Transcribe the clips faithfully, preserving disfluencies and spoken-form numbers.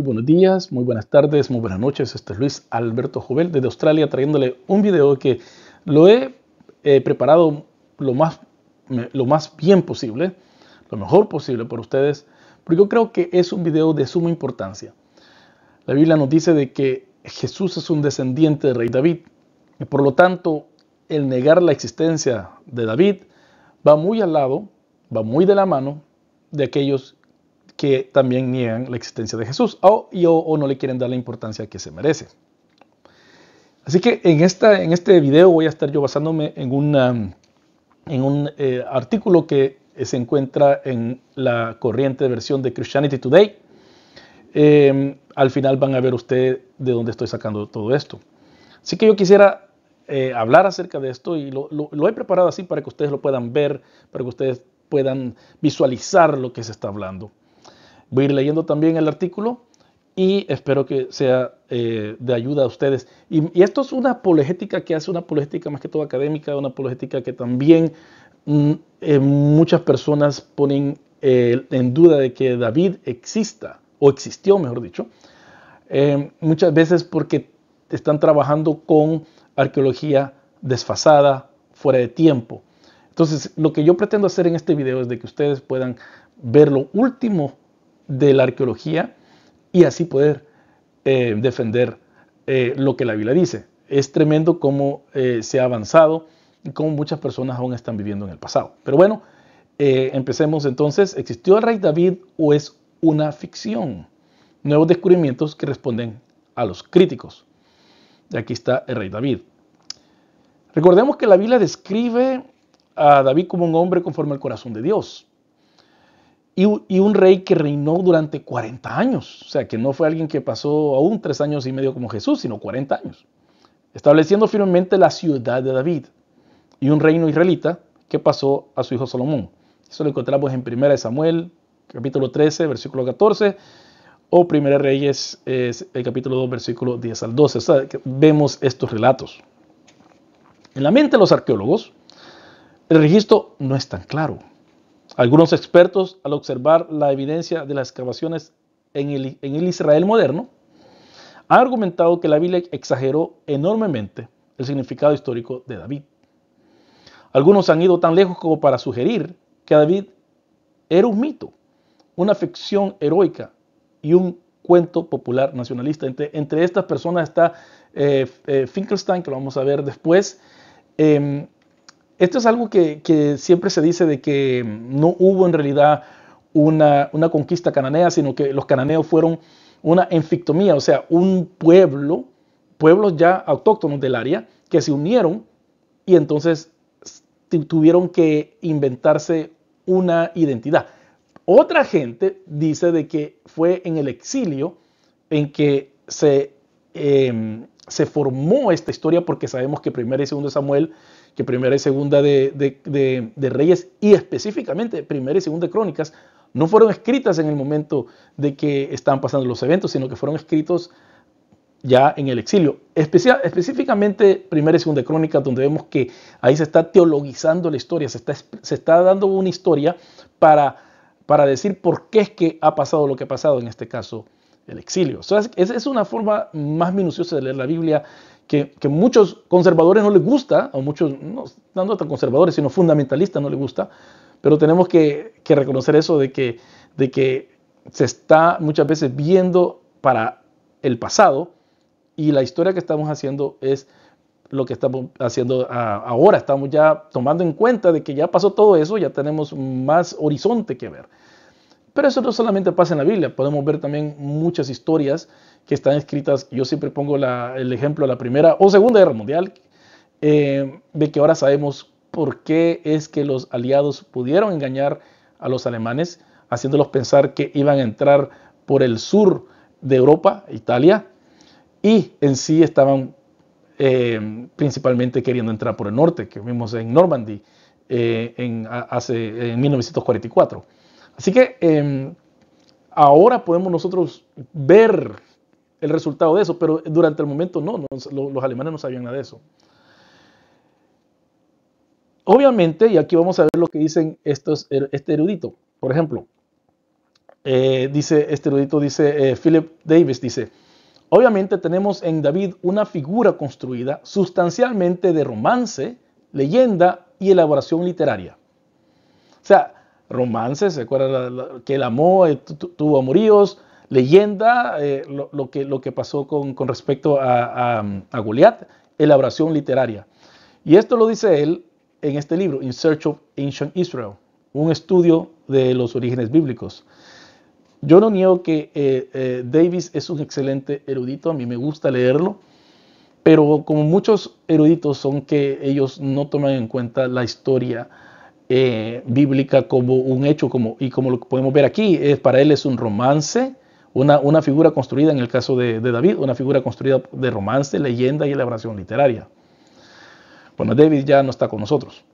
Muy buenos días, muy buenas tardes, muy buenas noches. Este es Luis Alberto Jovel desde Australia trayéndole un video que lo he eh, preparado lo más, lo más bien posible, lo mejor posible para ustedes, porque yo creo que es un video de suma importancia. La Biblia nos dice de que Jesús es un descendiente del rey David y por lo tanto el negar la existencia de David va muy al lado, va muy de la mano de aquellos que también niegan la existencia de Jesús o, y, o, o no le quieren dar la importancia que se merece. Así que en, esta, en este video voy a estar yo basándome en, una, en un eh, artículo que se encuentra en la corriente versión de Christianity Today. Eh, al final van a ver ustedes de dónde estoy sacando todo esto. Así que yo quisiera eh, hablar acerca de esto y lo, lo, lo he preparado así para que ustedes lo puedan ver, para que ustedes puedan visualizar lo que se está hablando. Voy a ir leyendo también el artículo y espero que sea eh, de ayuda a ustedes. Y, y esto es una apologética que hace una apologética más que todo académica, una apologética que también mm, eh, muchas personas ponen eh, en duda de que David exista, o existió, mejor dicho, eh, muchas veces porque están trabajando con arqueología desfasada, fuera de tiempo. Entonces, lo que yo pretendo hacer en este video es de que ustedes puedan ver lo último de la arqueología y así poder eh, defender eh, lo que la Biblia dice. Es tremendo cómo eh, se ha avanzado y cómo muchas personas aún están viviendo en el pasado. Pero bueno, eh, empecemos entonces. ¿Existió el rey David o es una ficción? Nuevos descubrimientos que responden a los críticos. Y aquí está el rey David. Recordemos que la Biblia describe a David como un hombre conforme al corazón de Dios. Y un rey que reinó durante cuarenta años. O sea, que no fue alguien que pasó aún tres años y medio como Jesús, sino cuarenta años. Estableciendo firmemente la ciudad de David. Y un reino israelita que pasó a su hijo Salomón. Eso lo encontramos en primera de Samuel, capítulo trece, versículo catorce. O primera de Reyes, eh, el capítulo dos, versículo diez al doce. O sea, que vemos estos relatos. En la mente de los arqueólogos, el registro no es tan claro. Algunos expertos, al observar la evidencia de las excavaciones en el, en el Israel moderno, han argumentado que la Biblia exageró enormemente el significado histórico de David. Algunos han ido tan lejos como para sugerir que David era un mito, una ficción heroica y un cuento popular nacionalista. Entre, entre estas personas está eh, eh, Finkelstein, que lo vamos a ver después. Eh, Esto es algo que, que siempre se dice de que no hubo en realidad una, una conquista cananea, sino que los cananeos fueron una enfictomía, o sea, un pueblo, pueblos ya autóctonos del área, que se unieron y entonces tuvieron que inventarse una identidad. Otra gente dice de que fue en el exilio en que se, eh, se formó esta historia, porque sabemos que primera y segunda Samuel, que primera y segunda de, de, de, de Reyes y específicamente primera y segunda de Crónicas no fueron escritas en el momento de que estaban pasando los eventos, sino que fueron escritos ya en el exilio. Especia, específicamente primera y segunda de Crónicas, donde vemos que ahí se está teologizando la historia, se está, se está dando una historia para, para decir por qué es que ha pasado lo que ha pasado, en este caso el exilio. O sea, es, es una forma más minuciosa de leer la Biblia, Que, que muchos conservadores no les gusta, o muchos, no, no tan conservadores, sino fundamentalistas no les gusta, pero tenemos que, que reconocer eso de que, de que se está muchas veces viendo para el pasado y la historia que estamos haciendo es lo que estamos haciendo a, ahora. Estamos ya tomando en cuenta de que ya pasó todo eso, ya tenemos más horizonte que ver. Pero eso no solamente pasa en la Biblia, podemos ver también muchas historias que están escritas. Yo siempre pongo la, el ejemplo de la Primera o Segunda Guerra Mundial, eh, de que ahora sabemos por qué es que los aliados pudieron engañar a los alemanes, haciéndolos pensar que iban a entrar por el sur de Europa, Italia, y en sí estaban eh, principalmente queriendo entrar por el norte, que vimos en Normandía eh, en, hace, en mil novecientos cuarenta y cuatro. Así que eh, ahora podemos nosotros ver el resultado de eso, pero durante el momento no, no los alemanes no sabían nada de eso. Obviamente, y aquí vamos a ver lo que dicen estos, este erudito. Por ejemplo, Eh, dice este erudito, dice eh, Philip Davies, dice: obviamente tenemos en David una figura construida sustancialmente de romance, leyenda y elaboración literaria. O sea, romance, se acuerdan que él amó, eh, tuvo amoríos, leyenda, eh, lo, lo, que, lo que pasó con, con respecto a, a, a Goliat, elaboración literaria. Y esto lo dice él en este libro, In Search of Ancient Israel, un estudio de los orígenes bíblicos. Yo no niego que eh, eh, Davies es un excelente erudito, a mí me gusta leerlo, pero como muchos eruditos son que ellos no toman en cuenta la historia eh, bíblica como un hecho, como, y como lo podemos ver aquí, eh, para él es un romance, una, una figura construida, en el caso de, de David, una figura construida de romance, leyenda y elaboración literaria. Bueno, Davies ya no está con nosotros.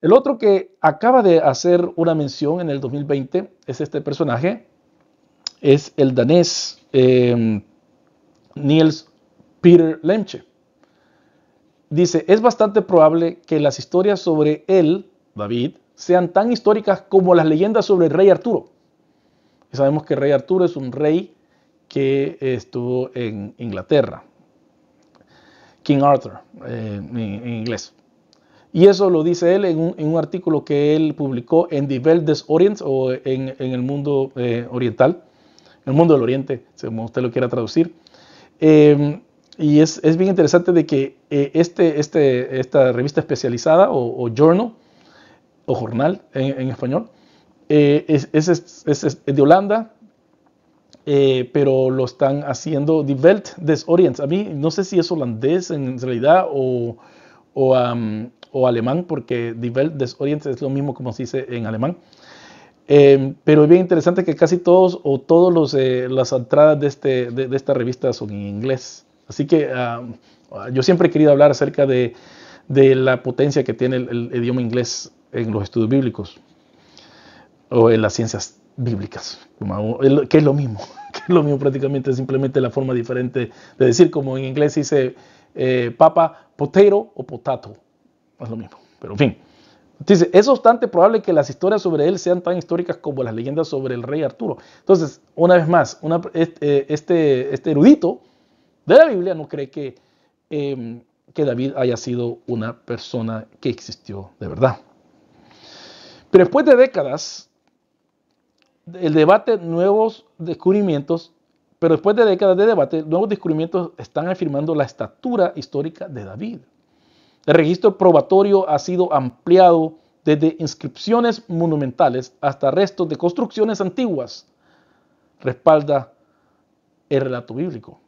El otro que acaba de hacer una mención en el dos mil veinte es este personaje, es el danés eh, Niels Peter Lemche. Dice: es bastante probable que las historias sobre él, David, sean tan históricas como las leyendas sobre el rey Arturo. Y sabemos que el rey Arturo es un rey que estuvo en Inglaterra, King Arthur eh, en, en inglés. Y eso lo dice él en un, en un artículo que él publicó en The Welt des Orient, o en, en el mundo eh, oriental, el mundo del oriente, como usted lo quiera traducir. Eh, y es, es bien interesante de que eh, este, este, esta revista especializada, o, o journal, o jornal en, en español, eh, es, es, es, es, es de Holanda, eh, pero lo están haciendo The Welt des Orient. A mí no sé si es holandés en realidad o... o um, o alemán, porque Die Welt des Orients es lo mismo como se dice en alemán. Eh, pero es bien interesante que casi todos o todos los eh, las entradas de, este, de, de esta revista son en inglés. Así que um, yo siempre he querido hablar acerca de, de la potencia que tiene el, el idioma inglés en los estudios bíblicos o en las ciencias bíblicas, que es lo mismo, que es lo mismo prácticamente, simplemente la forma diferente de decir, como en inglés dice eh, papa, potero o potato. Es lo mismo, pero en fin. Dice: es bastante probable que las historias sobre él sean tan históricas como las leyendas sobre el rey Arturo. Entonces, una vez más, una, este, este, este erudito de la Biblia no cree que, eh, que David haya sido una persona que existió de verdad. Pero después de décadas, el debate, nuevos descubrimientos, pero después de décadas de debate, nuevos descubrimientos están afirmando la estatura histórica de David. El registro probatorio ha sido ampliado desde inscripciones monumentales hasta restos de construcciones antiguas. Respalda el relato bíblico.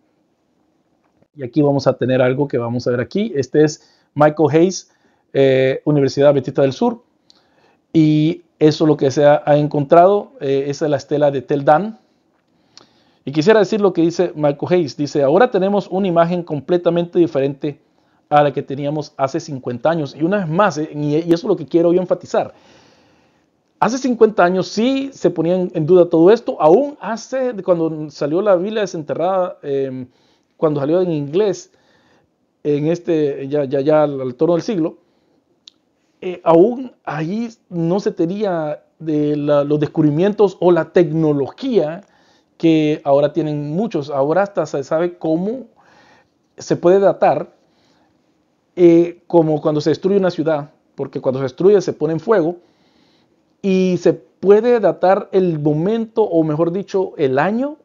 Y aquí vamos a tener algo que vamos a ver aquí. Este es Michael Hayes, eh, Universidad Batista del Sur. Y eso es lo que se ha, ha encontrado. Eh, esa es la estela de Tel Dan. Y quisiera decir lo que dice Michael Hayes. Dice: ahora tenemos una imagen completamente diferente a la que teníamos hace cincuenta años. Y una vez más, y eso es lo que quiero yo enfatizar, hace cincuenta años sí se ponía en duda todo esto, aún hace, cuando salió la Biblia desenterrada, eh, cuando salió en inglés, en este, ya, ya, ya al torno del siglo, eh, aún ahí no se tenía de la, los descubrimientos o la tecnología que ahora tienen muchos. Ahora hasta se sabe cómo se puede datar. Eh, como cuando se destruye una ciudad, porque cuando se destruye se pone en fuego y se puede datar el momento, o mejor dicho, el año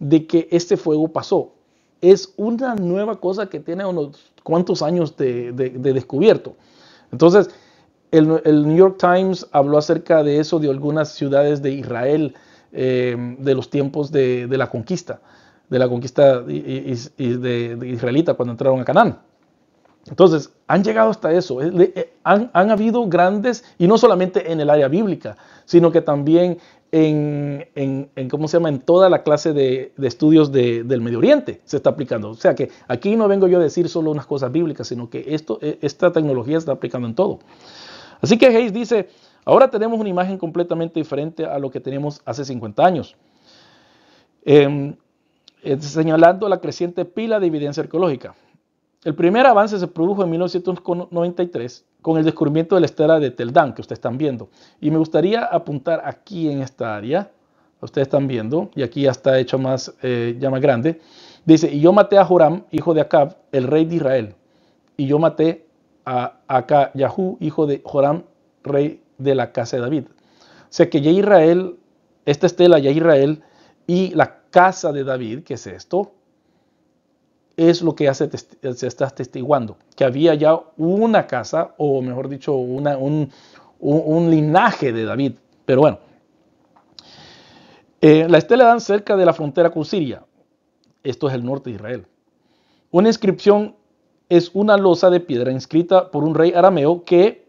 de que este fuego pasó. Es una nueva cosa que tiene unos cuantos años de, de, de descubierto. Entonces, el, el New York Times habló acerca de eso, de algunas ciudades de Israel, eh, de los tiempos de, de la conquista, de la conquista y, y, y de, de israelita cuando entraron a Canaán. Entonces, han llegado hasta eso, han, han habido grandes, y no solamente en el área bíblica, sino que también en, en, en ¿cómo se llama?, en toda la clase de, de estudios de, del Medio Oriente se está aplicando. O sea que aquí no vengo yo a decir solo unas cosas bíblicas, sino que esto, esta tecnología se está aplicando en todo. Así que Hayes dice: ahora tenemos una imagen completamente diferente a lo que teníamos hace cincuenta años. Eh, eh, señalando la creciente pila de evidencia arqueológica. El primer avance se produjo en mil novecientos noventa y tres con el descubrimiento de la estela de Tel Dan, que ustedes están viendo. Y me gustaría apuntar aquí en esta área, ustedes están viendo, y aquí ya está hecho más, eh, ya más grande. Dice, y yo maté a Joram, hijo de Acab, el rey de Israel. Y yo maté a Acab, Yahú, hijo de Joram, rey de la casa de David. O sea que ya Israel, esta estela ya Israel y la casa de David, que es esto, es lo que ya se, se está testiguando, que había ya una casa, o mejor dicho, una, un, un, un linaje de David. Pero bueno, eh, la estela dan cerca de la frontera con Siria. Esto es el norte de Israel. Una inscripción es una losa de piedra inscrita por un rey arameo que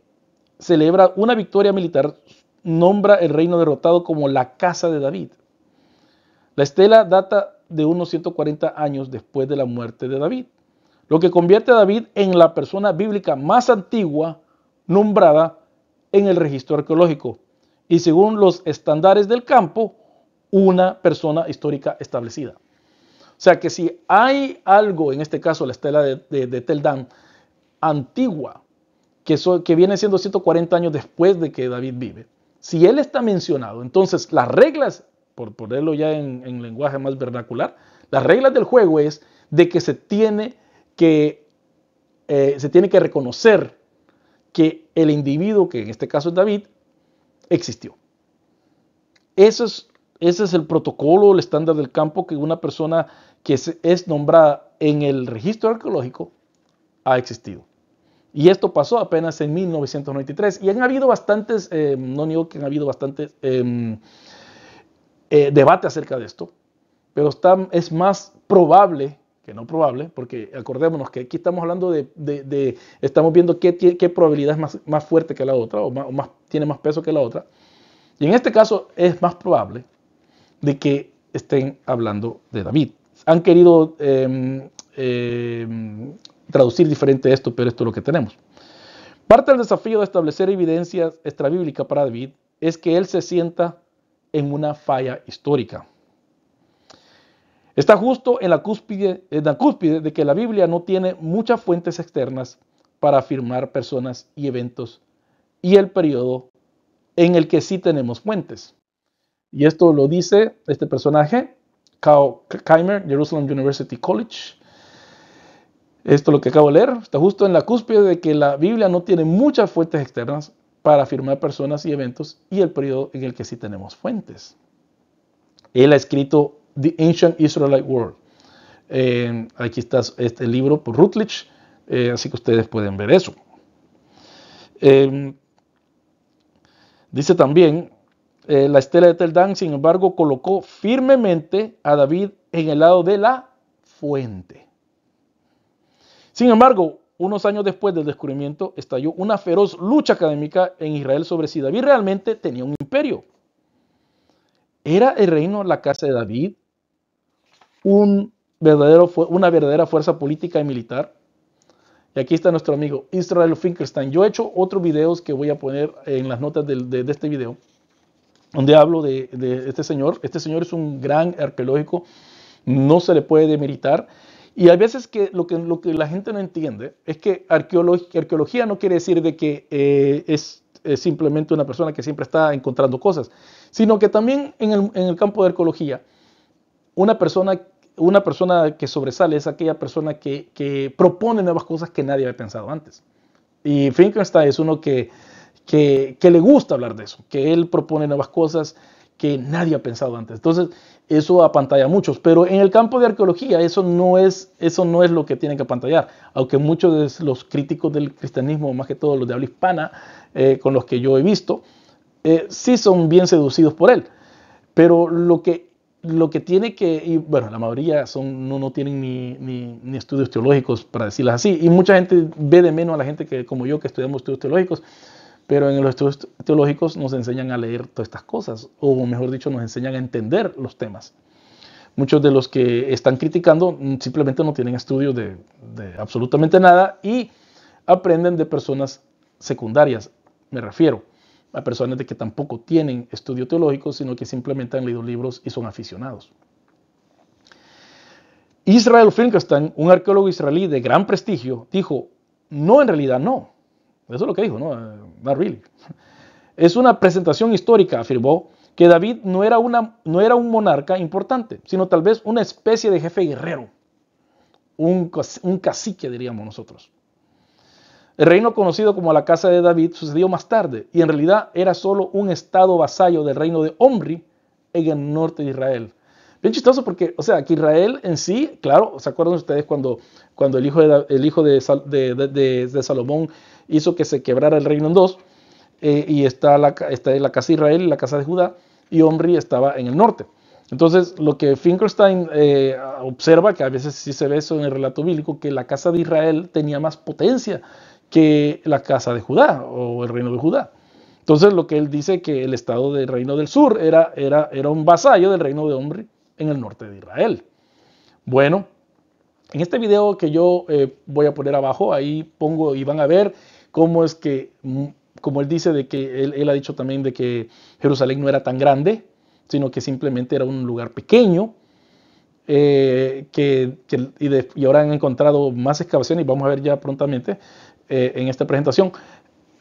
celebra una victoria militar, nombra el reino derrotado como la casa de David. La estela data de unos ciento cuarenta años después de la muerte de David, lo que convierte a David en la persona bíblica más antigua nombrada en el registro arqueológico y, según los estándares del campo, una persona histórica establecida. O sea que si hay algo, en este caso la estela de, de, de Tel Dan, antigua, que, so, que viene siendo ciento cuarenta años después de que David vive, si él está mencionado, entonces las reglas, por ponerlo ya en, en lenguaje más vernacular, las reglas del juego es de que se tiene que, eh, se tiene que reconocer que el individuo, que en este caso es David, existió. Eso es, ese es el protocolo, el estándar del campo, que una persona que es, es nombrada en el registro arqueológico ha existido. Y esto pasó apenas en mil novecientos noventa y tres. Y han habido bastantes, eh, no niego que han habido bastantes... Eh, Eh, debate acerca de esto, pero está, es más probable que no probable, porque acordémonos que aquí estamos hablando de, de, de estamos viendo qué, qué probabilidad es más, más fuerte que la otra, o, más, o más, tiene más peso que la otra, y en este caso es más probable de que estén hablando de David. Han querido eh, eh, traducir diferente esto, pero esto es lo que tenemos. Parte del desafío de establecer evidencia extrabíblica para David es que él se sienta en una falla histórica. Está justo en la, cúspide, en la cúspide de que la Biblia no tiene muchas fuentes externas para afirmar personas y eventos, y el periodo en el que sí tenemos fuentes. Y esto lo dice este personaje, Kyle Keimer, Jerusalem University College. Esto es lo que acabo de leer. Está justo en la cúspide de que la Biblia no tiene muchas fuentes externas para afirmar personas y eventos, y el periodo en el que sí tenemos fuentes. Él ha escrito The Ancient Israelite World. Eh, aquí está este libro por Routledge, eh, así que ustedes pueden ver eso. Eh, dice también, eh, la estela de Tel Dan, sin embargo, colocó firmemente a David en el lado de la fuente. Sin embargo, unos años después del descubrimiento, estalló una feroz lucha académica en Israel sobre si David realmente tenía un imperio. ¿Era el reino, la casa de David, un verdadero, una verdadera fuerza política y militar? Y aquí está nuestro amigo Israel Finkelstein. Yo he hecho otros videos que voy a poner en las notas de, de, de este video, donde hablo de, de este señor. Este señor es un gran arqueológico, no se le puede demeritar. Y hay veces que lo, que lo que la gente no entiende es que arqueolog- arqueología no quiere decir de que eh, es, es simplemente una persona que siempre está encontrando cosas, sino que también en el, en el campo de arqueología, una persona, una persona que sobresale es aquella persona que, que propone nuevas cosas que nadie había pensado antes. Y Finkelstein es uno que, que, que le gusta hablar de eso, que él propone nuevas cosas que nadie ha pensado antes. Entonces, eso apantalla a muchos, pero en el campo de arqueología eso no es, eso no es lo que tienen que apantallar, aunque muchos de los críticos del cristianismo, más que todo los de habla hispana, eh, con los que yo he visto, eh, sí son bien seducidos por él, pero lo que, lo que tiene que, y bueno, la mayoría son, no, no tienen ni, ni, ni estudios teológicos, para decirlas así, y mucha gente ve de menos a la gente que, como yo, que estudiamos estudios teológicos, pero en los estudios teológicos nos enseñan a leer todas estas cosas, o mejor dicho, nos enseñan a entender los temas. Muchos de los que están criticando simplemente no tienen estudios de, de absolutamente nada y aprenden de personas secundarias, me refiero a personas de que tampoco tienen estudio teológico, sino que simplemente han leído libros y son aficionados. Israel Finkelstein, un arqueólogo israelí de gran prestigio, dijo, no, en realidad no. Eso es lo que dijo, no, not really. Es una presentación histórica, afirmó, que David no era, una, no era un monarca importante, sino tal vez una especie de jefe guerrero, un, un cacique diríamos nosotros. El reino conocido como la Casa de David sucedió más tarde, y en realidad era solo un estado vasallo del reino de Omri en el norte de Israel. Bien chistoso porque, o sea, que Israel en sí, claro, ¿se acuerdan ustedes cuando, cuando el hijo, de, el hijo de, de, de, de Salomón hizo que se quebrara el reino en dos? Eh, y está la, está la casa de Israel y la casa de Judá, y Omri estaba en el norte. Entonces, lo que Finkelstein eh, observa, que a veces sí se ve eso en el relato bíblico, que la casa de Israel tenía más potencia que la casa de Judá o el reino de Judá. Entonces, lo que él dice que el estado del reino del sur era, era, era un vasallo del reino de Omri en el norte de Israel. Bueno, en este video que yo eh, voy a poner abajo, ahí pongo y van a ver cómo es que, como él dice, de que él, él ha dicho también de que Jerusalén no era tan grande, sino que simplemente era un lugar pequeño, eh, que, que, y, de, y ahora han encontrado más excavaciones, y vamos a ver ya prontamente eh, en esta presentación,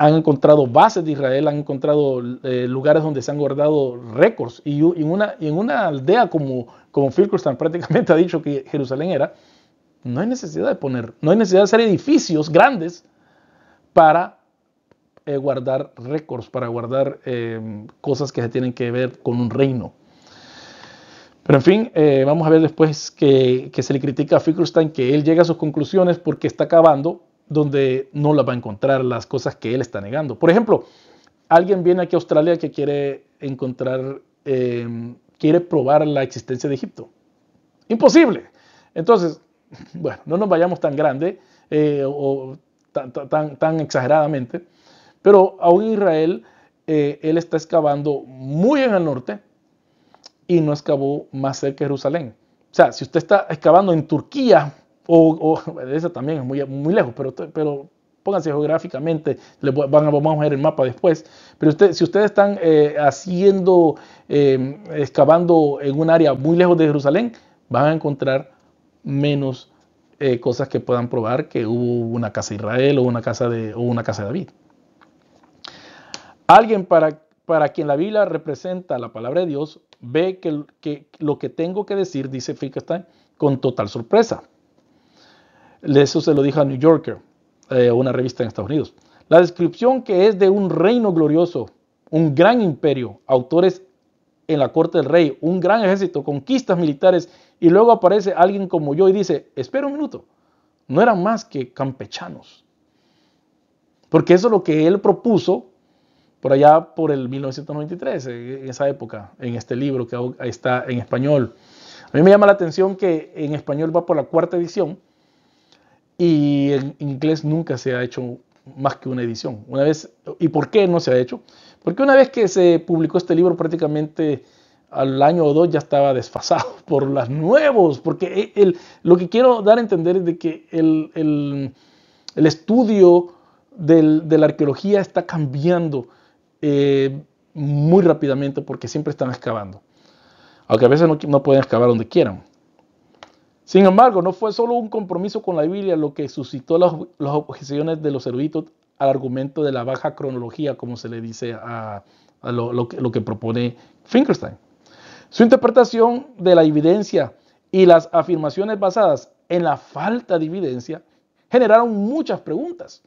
han encontrado bases de Israel, han encontrado eh, lugares donde se han guardado récords, y, y, en, una, y en una aldea como, como Finkelstein prácticamente ha dicho que Jerusalén era, no hay necesidad de poner, no hay necesidad de hacer edificios grandes para Eh, guardar récords, para guardar eh, cosas que se tienen que ver con un reino. Pero en fin, eh, vamos a ver después que, que se le critica a Finkelstein que él llega a sus conclusiones porque está cavando donde no las va a encontrar las cosas que él está negando. Por ejemplo, alguien viene aquí a Australia que quiere encontrar, eh, quiere probar la existencia de Egipto. ¡Imposible! Entonces, bueno, no nos vayamos tan grande eh, o tan, tan, tan exageradamente. Pero aún en Israel, eh, él está excavando muy en el norte y no excavó más cerca de Jerusalén. O sea, si usted está excavando en Turquía, o, o esa también es muy, muy lejos, pero, pero pónganse geográficamente, le van a, vamos a ver el mapa después. Pero usted, si ustedes están eh, haciendo, eh, excavando en un área muy lejos de Jerusalén, van a encontrar menos eh, cosas que puedan probar que hubo una casa de Israel o una casa de, o una casa de David. Alguien para, para quien la Biblia representa la palabra de Dios ve que, que lo que tengo que decir, dice Finkelstein, con total sorpresa. Eso se lo dijo a New Yorker, eh, una revista en Estados Unidos. La descripción que es de un reino glorioso, un gran imperio, autores en la corte del rey, un gran ejército, conquistas militares, y luego aparece alguien como yo y dice, espera un minuto, no eran más que campechanos. Porque eso es lo que él propuso por allá por el mil novecientos noventa y tres, en esa época, en este libro que está en español. A mí me llama la atención que en español va por la cuarta edición y en inglés nunca se ha hecho más que una edición. Una vez, ¿y por qué no se ha hecho? Porque una vez que se publicó este libro prácticamente al año o dos ya estaba desfasado por los nuevos, porque el, el, lo que quiero dar a entender es de que el, el, el estudio del, de la arqueología está cambiando Eh, muy rápidamente porque siempre están excavando, aunque a veces no, no pueden excavar donde quieran. Sin embargo, no fue solo un compromiso con la Biblia lo que suscitó las, las objeciones de los eruditos al argumento de la baja cronología, como se le dice a, a lo, lo, lo que propone Finkelstein. Su interpretación de la evidencia y las afirmaciones basadas en la falta de evidencia generaron muchas preguntas.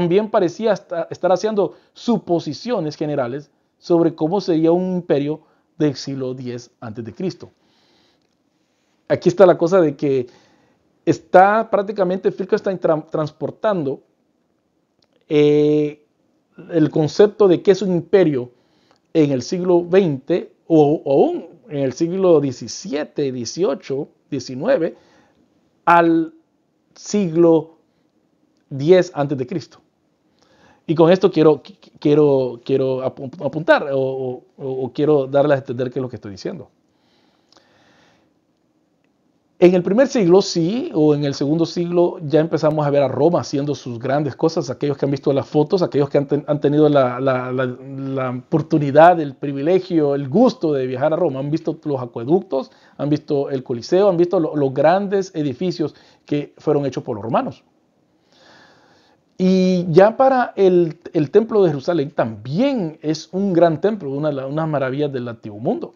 También parecía estar haciendo suposiciones generales sobre cómo sería un imperio del siglo diez antes de Cristo. Aquí está la cosa de que está prácticamente Finkelstein tra- transportando eh, el concepto de qué es un imperio en el siglo veinte o, o aún en el siglo diecisiete, dieciocho, diecinueve al siglo diez antes de Cristo. Y con esto quiero, quiero, quiero apuntar o, o, o quiero darles a entender qué es lo que estoy diciendo. En el primer siglo sí, o en el segundo siglo ya empezamos a ver a Roma haciendo sus grandes cosas. Aquellos que han visto las fotos, aquellos que han, ten, han tenido la, la, la, la oportunidad, el privilegio, el gusto de viajar a Roma, han visto los acueductos, han visto el Coliseo, han visto lo, los grandes edificios que fueron hechos por los romanos. Y ya para el, el templo de Jerusalén también es un gran templo, una de las maravillas del antiguo mundo.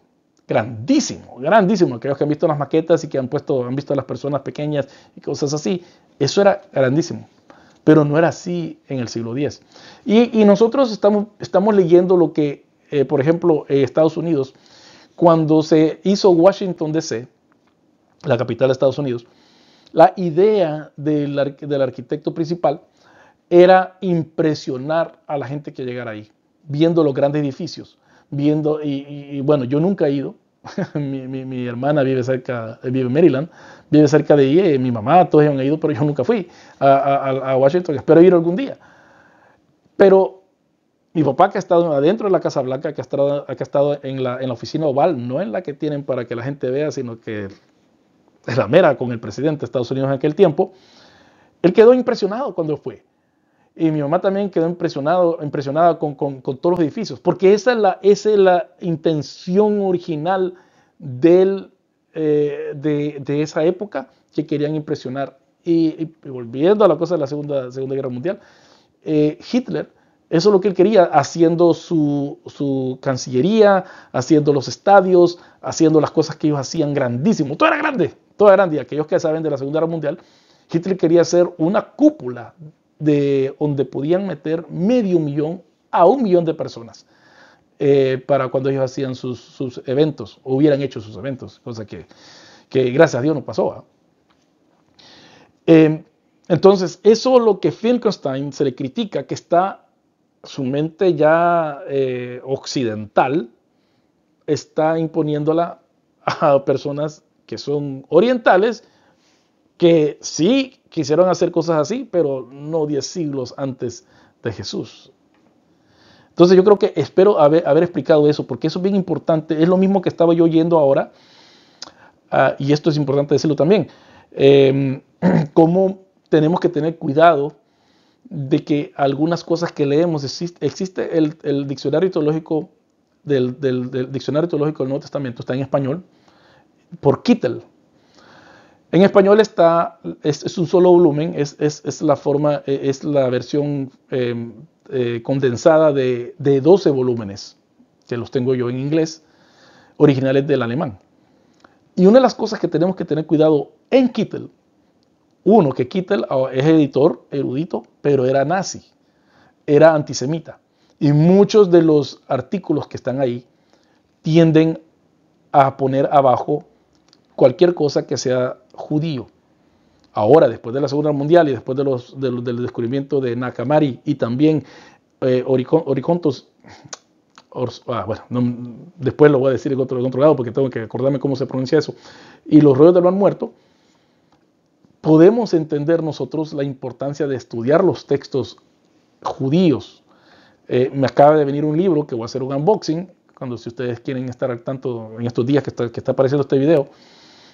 Grandísimo, grandísimo. Aquellos que han visto las maquetas y que han puesto, han visto a las personas pequeñas y cosas así. Eso era grandísimo, pero no era así en el siglo diez. Y, y nosotros estamos, estamos leyendo lo que, eh, por ejemplo, eh, Estados Unidos, cuando se hizo Washington D C, la capital de Estados Unidos, la idea del, del arquitecto principal era impresionar a la gente que llegara ahí, viendo los grandes edificios. Viendo, y, y, y bueno, yo nunca he ido. mi, mi, mi hermana vive cerca, vive en Maryland, vive cerca de ahí. Mi mamá, todos han ido, pero yo nunca fui a, a, a Washington. Espero ir algún día. Pero mi papá, que ha estado adentro de la Casa Blanca, que ha estado, que ha estado en, la, en la oficina oval, no en la que tienen para que la gente vea, sino que es la mera con el presidente de Estados Unidos en aquel tiempo, él quedó impresionado cuando fue. Y mi mamá también quedó impresionado, impresionada con, con, con todos los edificios, porque esa es la, esa es la intención original del, eh, de, de esa época, que querían impresionar. Y, y, y volviendo a la cosa de la Segunda, segunda Guerra Mundial, eh, Hitler, eso es lo que él quería, haciendo su, su cancillería, haciendo los estadios, haciendo las cosas que ellos hacían grandísimo. Todo era grande, todo era grande. Y aquellos que saben de la Segunda Guerra Mundial, Hitler quería hacer una cúpula de donde podían meter medio millón a un millón de personas eh, para cuando ellos hacían sus, sus eventos, o hubieran hecho sus eventos, cosa que, que gracias a Dios no pasó. ¿eh? Eh, entonces, eso es lo que Finkelstein se le critica, que está su mente ya eh, occidental, está imponiéndola a personas que son orientales, que sí quisieron hacer cosas así, pero no diez siglos antes de Jesús. Entonces yo creo que espero haber, haber explicado eso, porque eso es bien importante. Es lo mismo que estaba yo oyendo ahora, uh, y esto es importante decirlo también, eh, cómo tenemos que tener cuidado de que algunas cosas que leemos, existe, existe el, el diccionario teológico del, del, del diccionario teológico del Nuevo Testamento, está en español, por Kittel. En español está, es, es un solo volumen, es, es, es la forma, es la versión eh, eh, condensada de, de doce volúmenes, que los tengo yo en inglés, originales del alemán. Y una de las cosas que tenemos que tener cuidado en Kittel, uno, que Kittel es editor, erudito, pero era nazi, era antisemita. Y muchos de los artículos que están ahí tienden a poner abajo cualquier cosa que sea judío. Ahora, después de la Segunda Guerra Mundial y después de los, de los, del descubrimiento de Nakamari y también eh, Oricon, Oricontos, or, ah, bueno, no, después lo voy a decir en otro, en otro lado, porque tengo que acordarme cómo se pronuncia eso, y los rollos del Mar Muerto, podemos entender nosotros la importancia de estudiar los textos judíos. Eh, me acaba de venir un libro que voy a hacer un unboxing, cuando si ustedes quieren estar al tanto en estos días que está, que está apareciendo este video,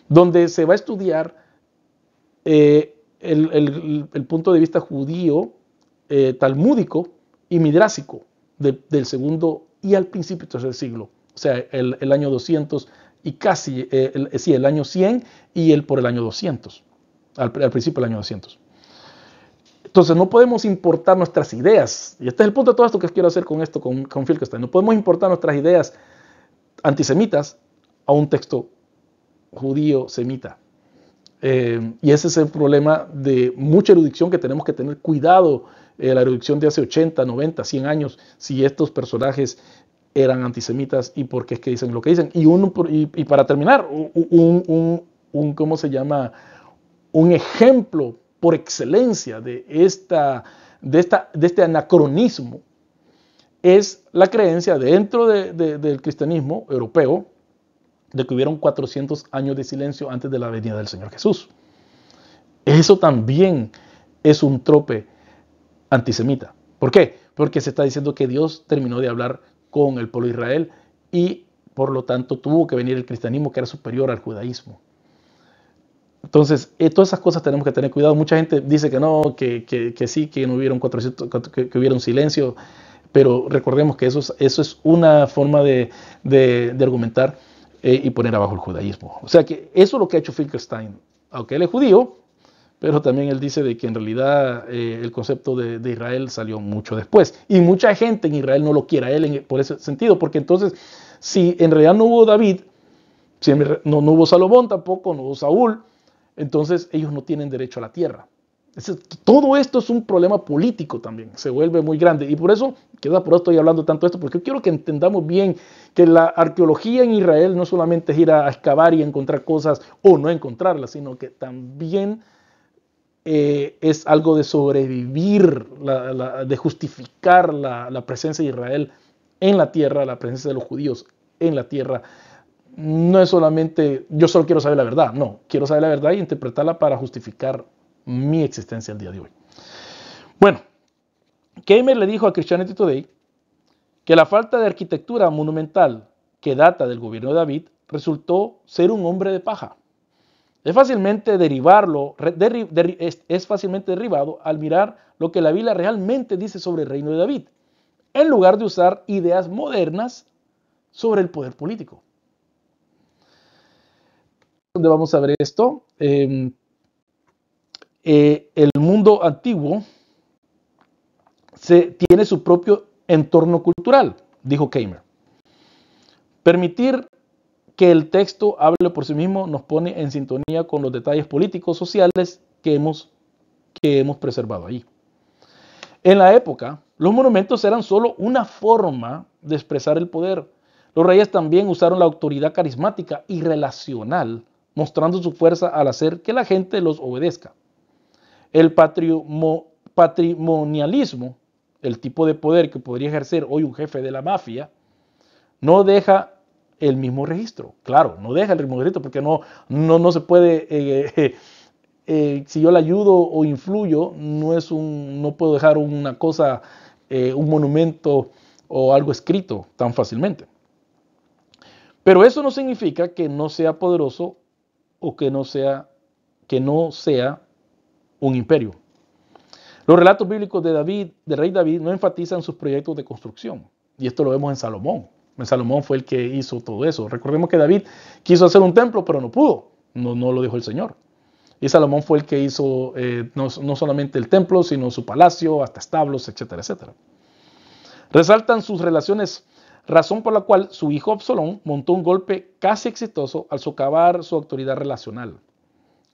donde se va a estudiar eh, el, el, el punto de vista judío, eh, talmúdico y midrásico de, del segundo y al principio del tercer siglo, o sea, el, el año doscientos y casi, eh, el, sí, el año cien y el por el año doscientos, al, al principio del año doscientos. Entonces no podemos importar nuestras ideas, y este es el punto de todo esto que quiero hacer con esto, con, con Finkelstein, no podemos importar nuestras ideas antisemitas a un texto judío semita. Eh, y ese es el problema de mucha erudición, que tenemos que tener cuidado, eh, la erudición de hace ochenta, noventa, cien años, si estos personajes eran antisemitas y por qué es que dicen lo que dicen. Y, un, y, y para terminar, un, un, un, ¿cómo se llama? Un ejemplo por excelencia de, esta, de, esta, de este anacronismo es la creencia dentro de, de, del cristianismo europeo, de que hubieron cuatrocientos años de silencio antes de la venida del Señor Jesús. Eso también es un trope antisemita. ¿Por qué? Porque se está diciendo que Dios terminó de hablar con el pueblo de Israel y por lo tanto tuvo que venir el cristianismo, que era superior al judaísmo. Entonces, eh, todas esas cosas tenemos que tener cuidado. Mucha gente dice que no, que, que, que sí, que no hubiera un cuatrocientos, que, que hubiera un silencio, pero recordemos que eso es, eso es una forma de, de, de argumentar eh, y poner abajo el judaísmo. O sea que eso es lo que ha hecho Finkelstein, aunque él es judío, pero también él dice de que en realidad eh, el concepto de, de Israel salió mucho después. Y mucha gente en Israel no lo quiere a él en, por ese sentido, porque entonces, si en realidad no hubo David, si en, no, no hubo Salomón tampoco, no hubo Saúl, entonces ellos no tienen derecho a la tierra. Es, todo esto es un problema político también, se vuelve muy grande. Y por eso, queda por eso estoy hablando tanto de esto, porque yo quiero que entendamos bien que la arqueología en Israel no solamente es ir a excavar y encontrar cosas o no encontrarlas, sino que también... Eh, es algo de sobrevivir, la, la, de justificar la, la presencia de Israel en la tierra, la presencia de los judíos en la tierra. No es solamente, yo solo quiero saber la verdad, no, quiero saber la verdad y interpretarla para justificar mi existencia el día de hoy. Bueno, Keimer le dijo a Christianity Today que la falta de arquitectura monumental que data del gobierno de David resultó ser un hombre de paja. Es fácilmente derivarlo, derri, derri, es, es fácilmente derribado al mirar lo que la Biblia realmente dice sobre el reino de David, en lugar de usar ideas modernas sobre el poder político. ¿Dónde vamos a ver esto? Eh, eh, el mundo antiguo se, tiene su propio entorno cultural, dijo Keimer. Permitir que el texto hable por sí mismo nos pone en sintonía con los detalles políticos, sociales que hemos, que hemos preservado allí. En la época, los monumentos eran solo una forma de expresar el poder. Los reyes también usaron la autoridad carismática y relacional, mostrando su fuerza al hacer que la gente los obedezca. El patrimonialismo, el tipo de poder que podría ejercer hoy un jefe de la mafia, no deja el mismo registro, claro, no deja el mismo registro porque no, no, no se puede, eh, eh, eh, si yo le ayudo o influyo, no, es un, no puedo dejar una cosa, eh, un monumento o algo escrito tan fácilmente. Pero eso no significa que no sea poderoso o que no sea, que no sea un imperio. Los relatos bíblicos de David, del rey David, no enfatizan sus proyectos de construcción, y esto lo vemos en Salomón. Salomón fue el que hizo todo eso. Recordemos que David quiso hacer un templo, pero no pudo. No, no lo dejó el Señor. Y Salomón fue el que hizo eh, no, no solamente el templo, sino su palacio, hasta establos, etcétera, etcétera. Resaltan sus relaciones, razón por la cual su hijo Absalón montó un golpe casi exitoso al socavar su autoridad relacional.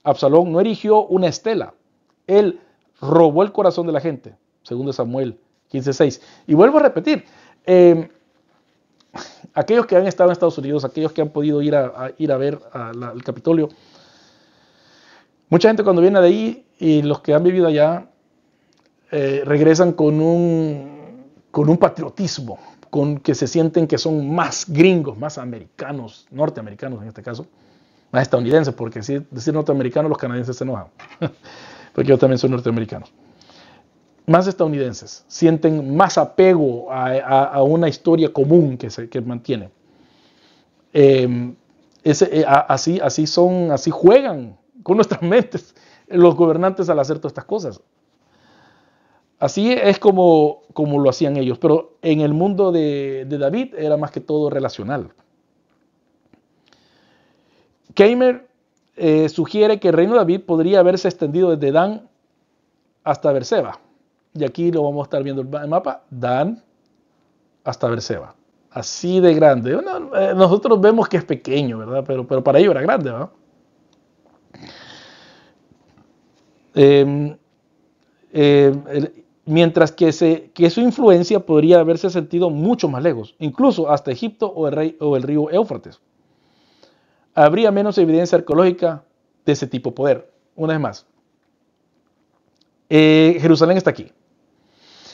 Absalón no erigió una estela. Él robó el corazón de la gente, según dos Samuel quince seis. Y vuelvo a repetir, eh, aquellos que han estado en Estados Unidos, aquellos que han podido ir a, a, ir a ver a la, el Capitolio, mucha gente cuando viene de ahí y los que han vivido allá eh, regresan con un, con un patriotismo, con que se sienten que son más gringos, más americanos, norteamericanos en este caso, más estadounidenses, porque si decir norteamericanos los canadienses se enojan, porque yo también soy norteamericano. Más estadounidenses, sienten más apego a, a, a una historia común que se que mantiene. Eh, ese, eh, así, así son, así juegan con nuestras mentes los gobernantes al hacer todas estas cosas. Así es como, como lo hacían ellos, pero en el mundo de, de David era más que todo relacional. Keimer eh, sugiere que el reino de David podría haberse extendido desde Dan hasta Berseba. Y aquí lo vamos a estar viendo el mapa, Dan hasta Berseba. Así de grande. Bueno, nosotros vemos que es pequeño, ¿verdad? Pero, pero para ellos era grande, ¿verdad? Eh, eh, mientras que, se, que su influencia podría haberse sentido mucho más lejos, incluso hasta Egipto o el, rey, o el río Éufrates. Habría menos evidencia arqueológica de ese tipo de poder. Una vez más, eh, Jerusalén está aquí.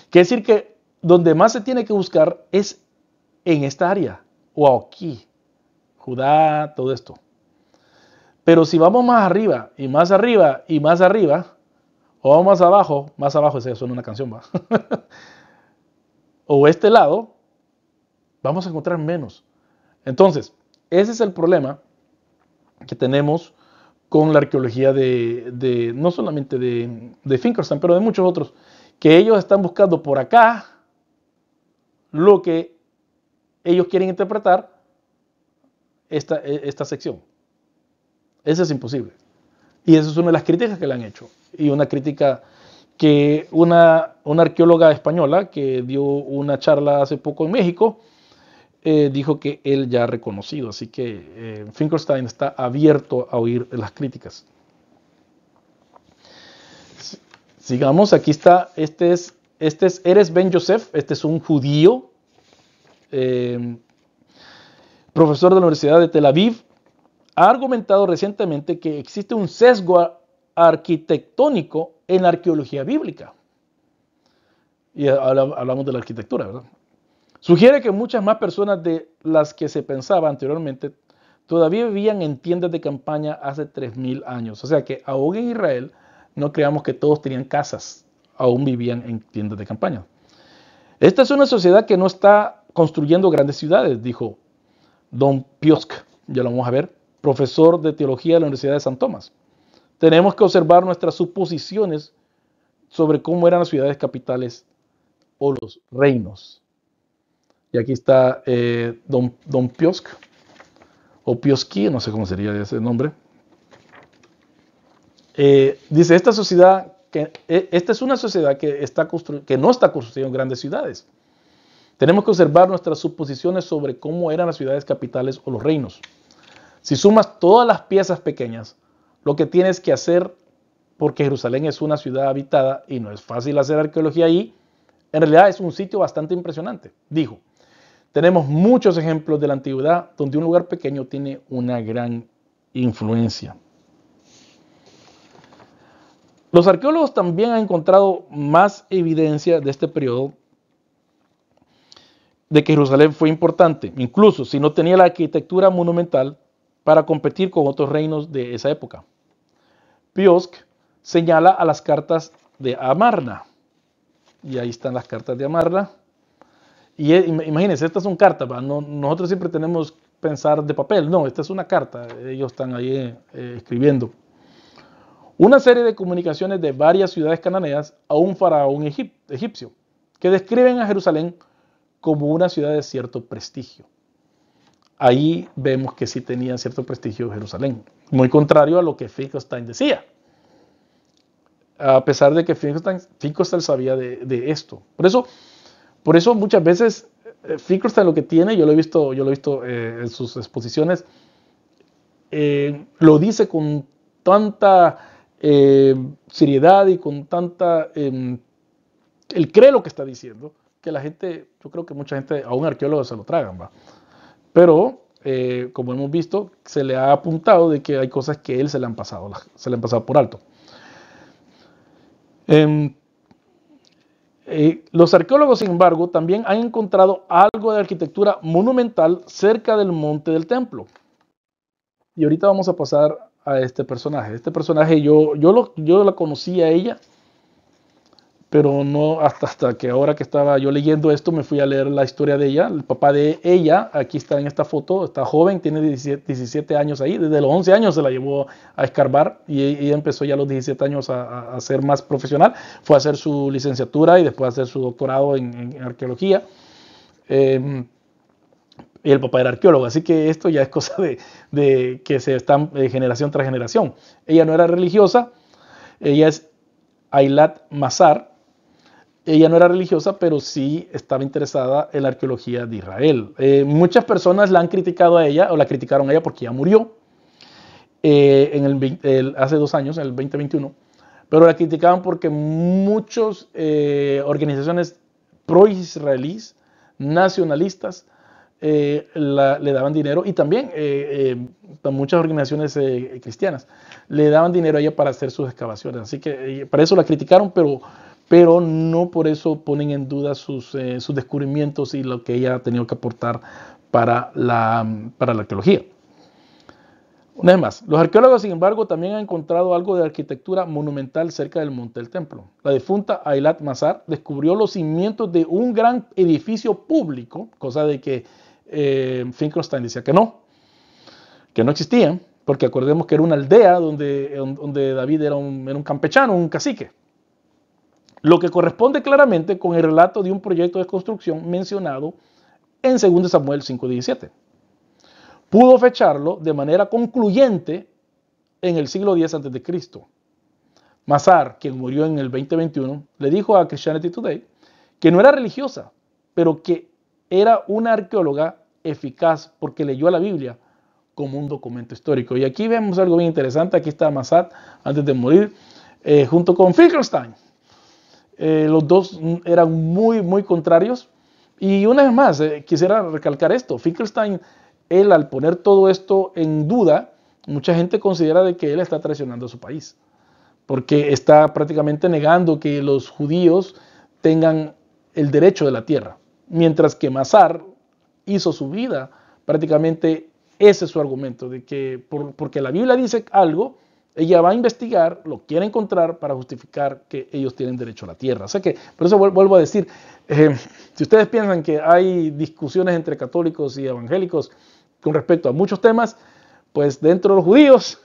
Quiere decir que donde más se tiene que buscar es en esta área o aquí, Judá, todo esto. Pero si vamos más arriba y más arriba y más arriba, o vamos más abajo, más abajo, esa suena una canción más, o este lado, vamos a encontrar menos. Entonces, ese es el problema que tenemos con la arqueología de, de no solamente de, de Finkelstein, pero de muchos otros, que ellos están buscando por acá lo que ellos quieren interpretar esta, esta sección. Eso es imposible. Y esa es una de las críticas que le han hecho. Y una crítica que una, una arqueóloga española que dio una charla hace poco en México, eh, dijo que él ya ha reconocido. Así que eh, Finkelstein está abierto a oír las críticas. Sigamos, aquí está, este es, este es Eres Ben Yosef, este es un judío, eh, profesor de la Universidad de Tel Aviv, ha argumentado recientemente que existe un sesgo arquitectónico en la arqueología bíblica. Y hablamos de la arquitectura, ¿verdad? Sugiere que muchas más personas de las que se pensaba anteriormente todavía vivían en tiendas de campaña hace tres mil años. O sea que aún en Israel no creamos que todos tenían casas, aún vivían en tiendas de campaña. Esta es una sociedad que no está construyendo grandes ciudades, dijo Don Piosk, ya lo vamos a ver, profesor de teología de la Universidad de San Tomás. Tenemos que observar nuestras suposiciones sobre cómo eran las ciudades capitales o los reinos. Y aquí está eh, Don, Don Piosk, o Pioski, no sé cómo sería ese nombre. Eh, dice, esta sociedad, que, eh, esta es una sociedad que, está constru- que no está construyendo grandes ciudades. Tenemos que observar nuestras suposiciones sobre cómo eran las ciudades capitales o los reinos. Si sumas todas las piezas pequeñas, lo que tienes que hacer, porque Jerusalén es una ciudad habitada y no es fácil hacer arqueología ahí, en realidad es un sitio bastante impresionante. Dijo, tenemos muchos ejemplos de la antigüedad donde un lugar pequeño tiene una gran influencia. Los arqueólogos también han encontrado más evidencia de este periodo de que Jerusalén fue importante, incluso si no tenía la arquitectura monumental para competir con otros reinos de esa época. Piosk señala a las cartas de Amarna. Y ahí están las cartas de Amarna. Y imagínense, estas son cartas. No, nosotros siempre tenemos que pensar de papel. No, esta es una carta. Ellos están ahí eh, escribiendo. Una serie de comunicaciones de varias ciudades cananeas a un faraón egip- egipcio, que describen a Jerusalén como una ciudad de cierto prestigio. Ahí vemos que sí tenía cierto prestigio Jerusalén, muy contrario a lo que Finkelstein decía, a pesar de que Finkelstein, Finkelstein sabía de, de esto. Por eso, por eso muchas veces Finkelstein lo que tiene, yo lo he visto, yo lo he visto eh, en sus exposiciones, eh, lo dice con tanta eh, seriedad y con tanta... Eh, él cree lo que está diciendo, que la gente, yo creo que mucha gente, aún arqueólogos se lo tragan, va. Pero, eh, como hemos visto, se le ha apuntado de que hay cosas que él se le han pasado, se le han pasado por alto. Eh, eh, los arqueólogos, sin embargo, también han encontrado algo de arquitectura monumental cerca del monte del templo. Y ahorita vamos a pasar a este personaje. Este personaje yo, yo, lo, yo la conocí a ella, pero no hasta, hasta que ahora que estaba yo leyendo esto me fui a leer la historia de ella. El papá de ella, aquí está en esta foto, está joven, tiene diecisiete años ahí, desde los once años se la llevó a escarbar y ella empezó ya a los diecisiete años a, a ser más profesional, fue a hacer su licenciatura y después a hacer su doctorado en, en arqueología. Eh, y el papá era arqueólogo, así que esto ya es cosa de, de que se están de generación tras generación. Ella no era religiosa, ella es Eilat Mazar. Ella no era religiosa, pero sí estaba interesada en la arqueología de Israel. Eh, muchas personas la han criticado a ella, o la criticaron a ella porque ya murió eh, en el, el, hace dos años, en el veinte veintiuno. Pero la criticaban porque muchas eh, organizaciones pro-israelíes, nacionalistas, eh, la, le daban dinero. Y también eh, eh, muchas organizaciones eh, cristianas le daban dinero a ella para hacer sus excavaciones. Así que eh, para eso la criticaron, pero... pero no por eso ponen en duda sus, eh, sus descubrimientos y lo que ella ha tenido que aportar para la, para la arqueología. Una vez más, los arqueólogos, sin embargo, también han encontrado algo de arquitectura monumental cerca del monte del templo. La difunta Eilat Mazar descubrió los cimientos de un gran edificio público, cosa de que eh, Finkelstein decía que no, que no existían, Porque acordemos que era una aldea donde, donde David era un, era un campechano, un cacique. Lo que corresponde claramente con el relato de un proyecto de construcción mencionado en dos Samuel cinco diecisiete. Pudo fecharlo de manera concluyente en el siglo diez antes de Cristo. Mazar, quien murió en el veinte veintiuno, le dijo a Christianity Today que no era religiosa, pero que era una arqueóloga eficaz porque leyó la Biblia como un documento histórico. Y aquí vemos algo bien interesante. Aquí está Mazar antes de morir, eh, junto con Finkelstein. Eh, los dos eran muy, muy contrarios. Y una vez más, eh, quisiera recalcar esto. Finkelstein, él al poner todo esto en duda, mucha gente considera de que él está traicionando a su país, porque está prácticamente negando que los judíos tengan el derecho de la tierra. Mientras que Mazar hizo su vida, prácticamente ese es su argumento, de que por, porque la Biblia dice algo, ella va a investigar, lo quiere encontrar para justificar que ellos tienen derecho a la tierra. O sea que, por eso vuelvo a decir, eh, si ustedes piensan que hay discusiones entre católicos y evangélicos con respecto a muchos temas, pues dentro de los judíos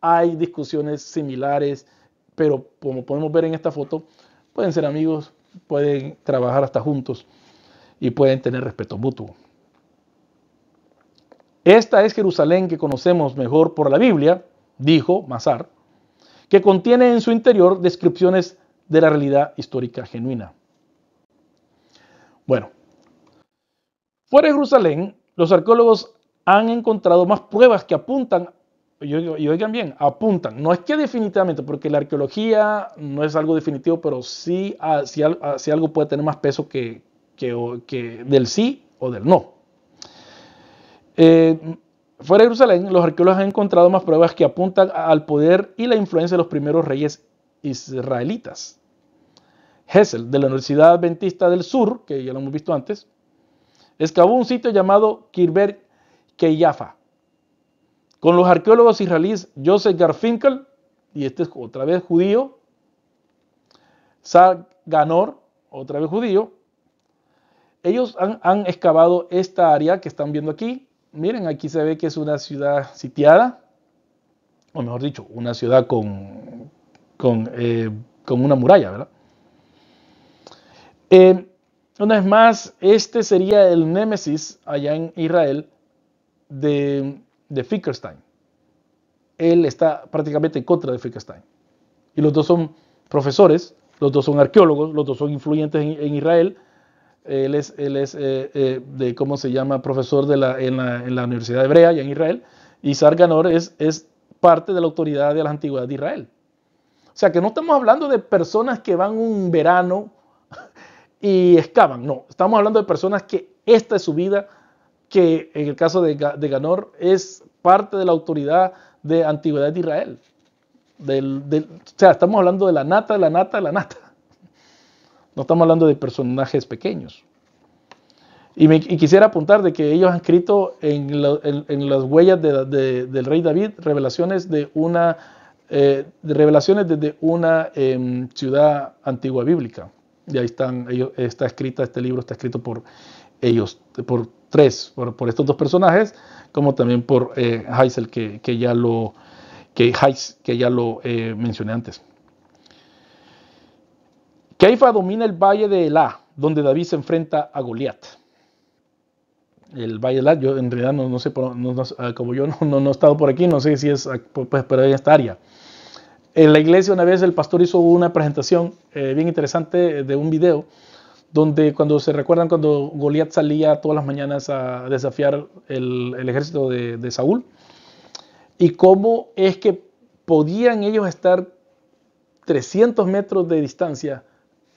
hay discusiones similares, pero como podemos ver en esta foto, pueden ser amigos, pueden trabajar hasta juntos y pueden tener respeto mutuo. Esta es Jerusalén que conocemos mejor por la Biblia, dijo Mazar, que contiene en su interior descripciones de la realidad histórica genuina. Bueno, fuera de Jerusalén, los arqueólogos han encontrado más pruebas que apuntan, y oigan bien, apuntan, no es que definitivamente, porque la arqueología no es algo definitivo, pero sí, ah, sí, ah, sí algo puede tener más peso que, que, o, que del sí o del no. Eh, fuera de Jerusalén, los arqueólogos han encontrado más pruebas que apuntan al poder y la influencia de los primeros reyes israelitas. Hessel, de la Universidad Batista del Sur, que ya lo hemos visto antes, excavó un sitio llamado Khirbet Qeiyafa con los arqueólogos israelíes Joseph Garfinkel, y este es otra vez judío, Sar Ganor, otra vez judío. Ellos han, han excavado esta área que están viendo aquí. Miren, aquí se ve que es una ciudad sitiada, o mejor dicho, una ciudad con, con, eh, con una muralla, ¿verdad? Eh, una vez más, este sería el némesis allá en Israel de, de Finkelstein. Él está prácticamente en contra de Finkelstein. Y los dos son profesores, los dos son arqueólogos, los dos son influyentes en, en Israel. Él es, él es eh, eh, de, ¿cómo se llama?, profesor de la, en, la, en la Universidad Hebrea y en Israel. Y Sar Ganor es, es parte de la autoridad de las antigüedades de Israel. O sea que no estamos hablando de personas que van un verano y excavan. No, estamos hablando de personas que esta es su vida, que en el caso de, de Ganor es parte de la autoridad de antigüedades de Israel. Del, del, o sea, estamos hablando de la nata, de la nata, de la nata. No estamos hablando de personajes pequeños. Y, me, y quisiera apuntar de que ellos han escrito en, la, en, en las huellas de, de, del rey David revelaciones de una eh, revelaciones desde una eh, ciudad antigua bíblica. Y ahí están, ellos, está escrita, este libro está escrito por ellos, por tres, por, por estos dos personajes, como también por eh, Heisel, que, que ya lo, que Heis, que ya lo eh, mencioné antes. Qeiyafa domina el Valle de Elá, donde David se enfrenta a Goliat. El Valle de Elá, yo en realidad no, no sé, no, no, como yo no, no, no he estado por aquí, no sé si es, pues, pero en esta área. En la iglesia una vez el pastor hizo una presentación eh, bien interesante de un video, donde cuando se recuerdan cuando Goliat salía todas las mañanas a desafiar el, el ejército de, de Saúl, y cómo es que podían ellos estar trescientos metros de distancia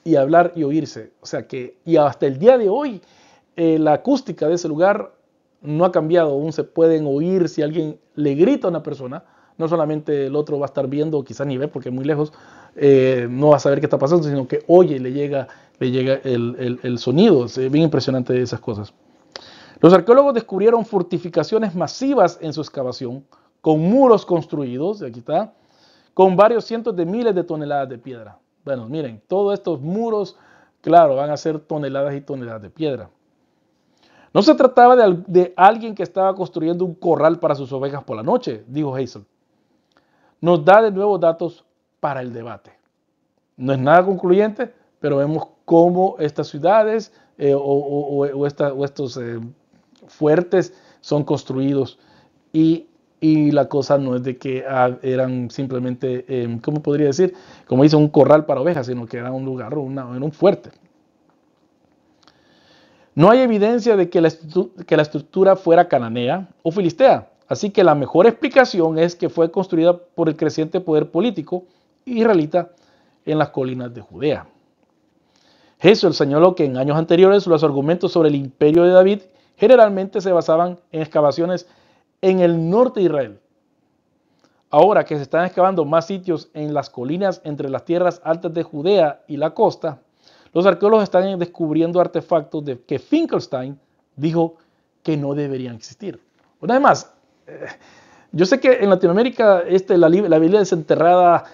y hablar y oírse. O sea que, y hasta el día de hoy, eh, la acústica de ese lugar no ha cambiado. Aún se pueden oír si alguien le grita a una persona. No solamente el otro va a estar viendo, quizás ni ve porque muy lejos, eh, no va a saber qué está pasando, sino que oye y le llega, le llega el, el, el sonido. Es bien impresionante esas cosas. Los arqueólogos descubrieron fortificaciones masivas en su excavación, con muros construidos, aquí está, con varios cientos de miles de toneladas de piedra. Bueno, miren, todos estos muros, claro, van a ser toneladas y toneladas de piedra. No se trataba de, de alguien que estaba construyendo un corral para sus ovejas por la noche, dijo Hazel. Nos da de nuevo datos para el debate. No es nada concluyente, pero vemos cómo estas ciudades eh, o, o, o, esta, o estos eh, fuertes son construidos y, y la cosa no es de que ah, eran simplemente, eh, ¿cómo podría decir? Como dice, un corral para ovejas, sino que era un lugar, una, era un fuerte. No hay evidencia de que la, que la estructura fuera cananea o filistea, así que la mejor explicación es que fue construida por el creciente poder político israelita en las colinas de Judea. Hessel señaló que en años anteriores los argumentos sobre el imperio de David generalmente se basaban en excavaciones en el norte de Israel. Ahora que se están excavando más sitios en las colinas entre las tierras altas de Judea y la costa, los arqueólogos están descubriendo artefactos de que Finkelstein dijo que no deberían existir. Una vez más, eh, yo sé que en Latinoamérica este, la, la Biblia desenterrada,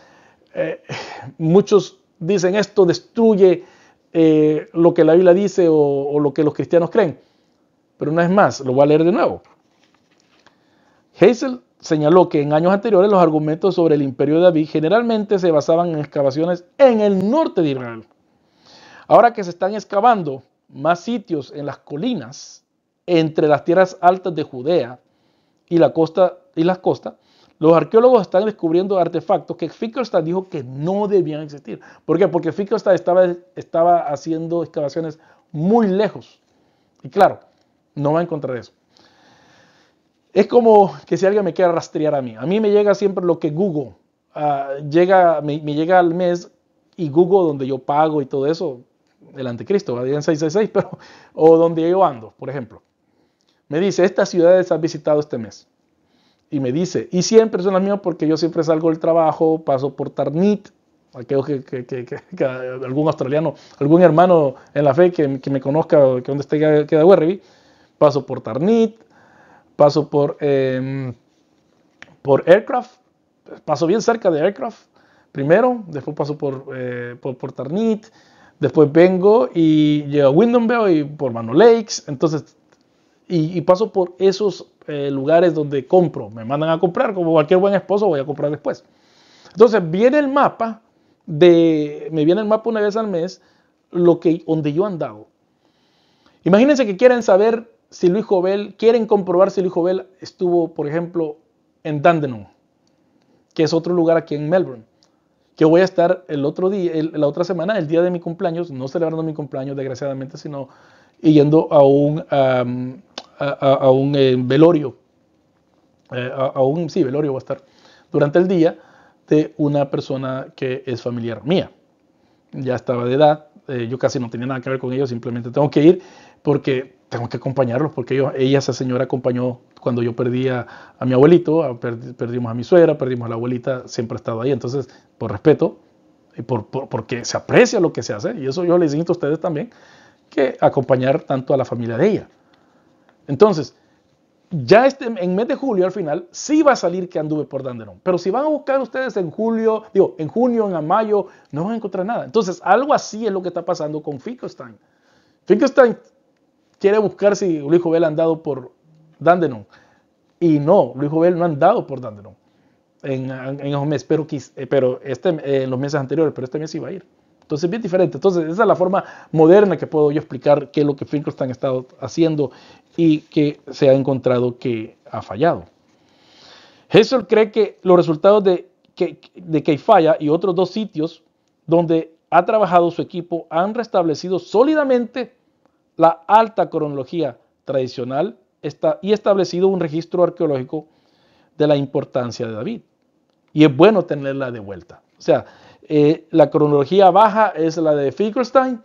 eh, muchos dicen esto destruye eh, lo que la Biblia dice o, o lo que los cristianos creen. Pero una vez más, lo voy a leer de nuevo. Hazel señaló que en años anteriores los argumentos sobre el imperio de David generalmente se basaban en excavaciones en el norte de Israel. Ahora que se están excavando más sitios en las colinas, entre las tierras altas de Judea y, la costa, y las costas, los arqueólogos están descubriendo artefactos que Finkelstein dijo que no debían existir. ¿Por qué? Porque Finkelstein estaba, estaba haciendo excavaciones muy lejos. Y claro, no va a encontrar eso. Es como que si alguien me quiere rastrear a mí. A mí me llega siempre lo que Google, uh, llega, me, me llega al mes y Google donde yo pago y todo eso, el anticristo, en seiscientos sesenta y seis, pero, o donde yo ando, por ejemplo. Me dice, estas ciudades has visitado este mes. Y me dice, y siempre son las mías porque yo siempre salgo del trabajo, paso por Tarnit, aquellos que, que, que, que, que algún australiano, algún hermano en la fe que, que me conozca, que donde esté queda Werribee, paso por Tarnit, paso por, eh, por Aircraft, paso bien cerca de Aircraft, primero, después paso por, eh, por, por Tarnit, después vengo y llego a Wyndham y por Mano Lakes, entonces, y, y paso por esos eh, lugares donde compro, me mandan a comprar, como cualquier buen esposo voy a comprar después. Entonces viene el mapa, de, me viene el mapa una vez al mes, lo que, donde yo andaba. Imagínense que quieren saber si Luis Jovel, quieren comprobar si Luis Jovel estuvo, por ejemplo, en Dandenong, que es otro lugar aquí en Melbourne. Que voy a estar el otro día, el, la otra semana, el día de mi cumpleaños, no celebrando mi cumpleaños desgraciadamente, sino yendo a un, um, a, a, a un eh, velorio, eh, a, a un, sí, velorio voy a estar durante el día de una persona que es familiar mía. Ya estaba de edad, eh, yo casi no tenía nada que ver con ellos, simplemente tengo que ir porque tengo que acompañarlos, porque ellos, ella, esa señora, acompañó cuando yo perdí a, a mi abuelito, a, per, perdimos a mi suegra, perdimos a la abuelita, siempre ha estado ahí. Entonces, por respeto, y por, por, porque se aprecia lo que se hace, y eso yo les invito a ustedes también, que acompañar tanto a la familia de ella. Entonces, ya este, en mes de julio, al final, sí va a salir que anduve por Dandenong. Pero si van a buscar ustedes en julio, digo, en junio, en mayo, no van a encontrar nada. Entonces, algo así es lo que está pasando con Finkelstein. Finkelstein quiere buscar si Luis Jovel ha andado por Dandenong. Y no, Luis Jovel no ha andado por Dandenong en, en, en esos meses, pero, pero este, en los meses anteriores, pero este mes sí va a ir. Entonces es bien diferente. Entonces esa es la forma moderna que puedo yo explicar qué es lo que Finkelstein ha estado haciendo y que se ha encontrado que ha fallado. Hessel cree que los resultados de, que, de Qeiyafa y otros dos sitios donde ha trabajado su equipo han restablecido sólidamente la alta cronología tradicional está, y establecido un registro arqueológico de la importancia de David. Y es bueno tenerla de vuelta. O sea, eh, la cronología baja es la de Finkelstein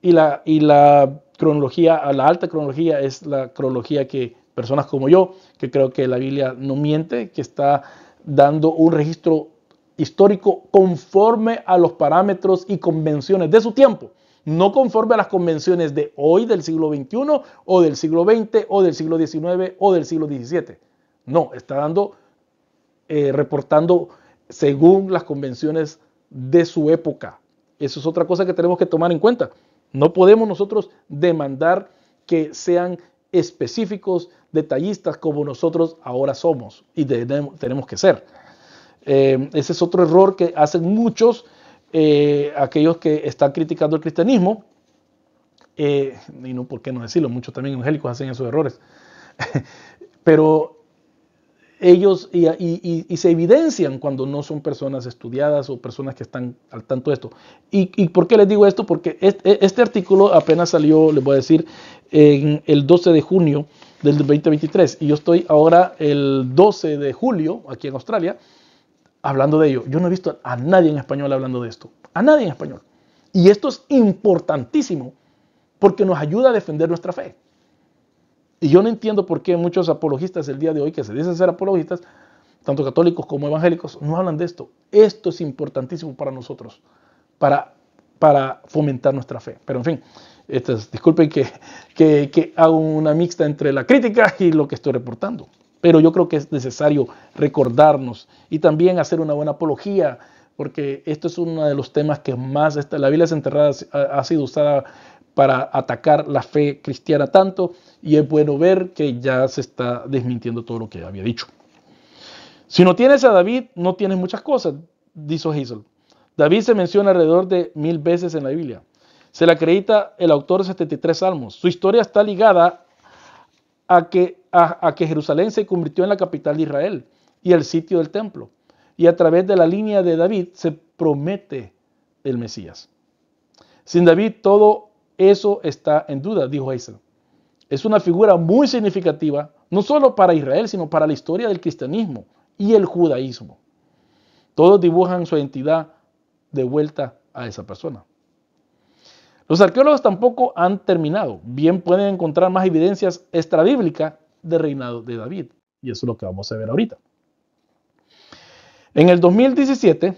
y la, y la cronología, la alta cronología es la cronología que personas como yo, que creo que la Biblia no miente, que está dando un registro histórico conforme a los parámetros y convenciones de su tiempo. No conforme a las convenciones de hoy, del siglo veintiuno, o del siglo veinte, o del siglo diecinueve, o del siglo diecisiete. No, está dando, eh, reportando según las convenciones de su época. Eso es otra cosa que tenemos que tomar en cuenta. No podemos nosotros demandar que sean específicos, detallistas como nosotros ahora somos y tenemos que ser. Eh, ese es otro error que hacen muchos eh, aquellos que están criticando el cristianismo, eh, y no por qué no decirlo, muchos también evangélicos hacen esos errores, pero ellos y, y, y se evidencian cuando no son personas estudiadas o personas que están al tanto de esto. ¿Y, y por qué les digo esto? Porque este, este artículo apenas salió, les voy a decir, en el doce de junio del veinte veintitrés, y yo estoy ahora el doce de julio aquí en Australia hablando de ello. Yo no he visto a nadie en español hablando de esto, a nadie en español. Y esto es importantísimo porque nos ayuda a defender nuestra fe. Y yo no entiendo por qué muchos apologistas el día de hoy, que se dicen ser apologistas, tanto católicos como evangélicos, no hablan de esto. Esto es importantísimo para nosotros, para, para fomentar nuestra fe. Pero en fin, esto es, disculpen que, que, que hago una mixta entre la crítica y lo que estoy reportando. Pero yo creo que es necesario recordarnos y también hacer una buena apología, porque esto es uno de los temas que más está, la Biblia es enterrada, ha sido usada para atacar la fe cristiana tanto, y es bueno ver que ya se está desmintiendo todo lo que había dicho. Si no tienes a David, no tienes muchas cosas, dijo Hazel. David se menciona alrededor de mil veces en la Biblia. Se le acredita el autor de setenta y tres salmos. Su historia está ligada a que, a, a que Jerusalén se convirtió en la capital de Israel y el sitio del templo. Y a través de la línea de David se promete el Mesías. Sin David todo eso está en duda, dijo Hazel. Es una figura muy significativa, no solo para Israel, sino para la historia del cristianismo y el judaísmo. Todos dibujan su identidad de vuelta a esa persona. Los arqueólogos tampoco han terminado. Bien pueden encontrar más evidencias extrabíblicas del reinado de David. Y eso es lo que vamos a ver ahorita. En el dos mil diecisiete,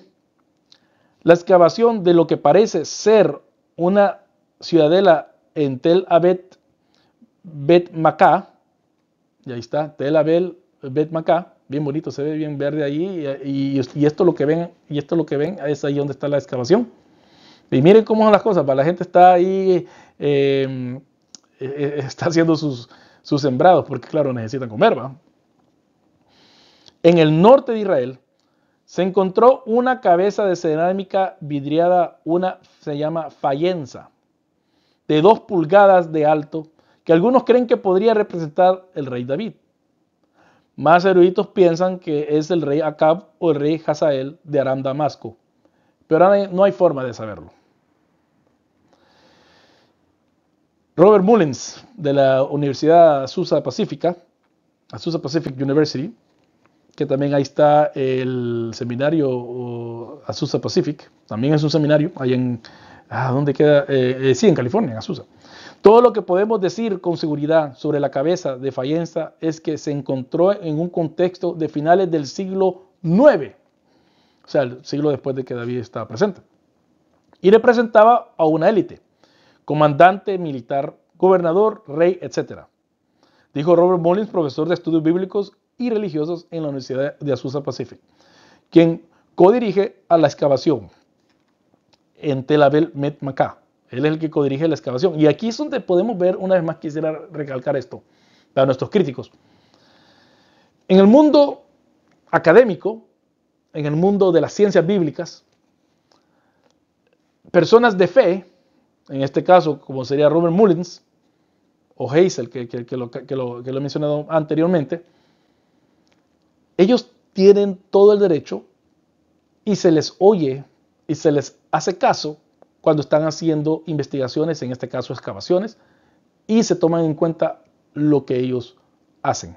la excavación de lo que parece ser una ciudadela en Tel Abel Beth Maacah, y ahí está, Tel Abel Beth Maacah, bien bonito, se ve bien verde allí, y, y, y esto lo que ven, y esto lo que ven es ahí donde está la excavación. Y miren cómo son las cosas, la gente está ahí, eh, eh, está haciendo sus, sus sembrados, porque claro, necesitan comer, ¿va? En el norte de Israel se encontró una cabeza de cerámica vidriada, una se llama fayenza, de dos pulgadas de alto, que algunos creen que podría representar el rey David. Más eruditos piensan que es el rey Acab o el rey Hazael de Aram Damasco, pero no hay forma de saberlo. Robert Mullins, de la Universidad Azusa Pacífica, Azusa Pacific University, que también ahí está el seminario Azusa Pacific, también es un seminario ahí en Ah, ¿dónde queda? Eh, eh, sí, en California, en Azusa. Todo lo que podemos decir con seguridad sobre la cabeza de fayenza es que se encontró en un contexto de finales del siglo noveno, o sea, el siglo después de que David estaba presente, y representaba a una élite, comandante, militar, gobernador, rey, etcétera, dijo Robert Mullins, profesor de estudios bíblicos y religiosos en la Universidad de Azusa Pacific, quien codirige a la excavación en Tel Abel Beth Maacah. Él es el que codirige la excavación. Y aquí es donde podemos ver, una vez más quisiera recalcar esto para nuestros críticos. En el mundo académico, en el mundo de las ciencias bíblicas, personas de fe, en este caso como sería Robert Mullins o Hazel, que, que, que, lo, que, lo, que lo he mencionado anteriormente, ellos tienen todo el derecho y se les oye y se les hace caso cuando están haciendo investigaciones, en este caso excavaciones, y se toman en cuenta lo que ellos hacen.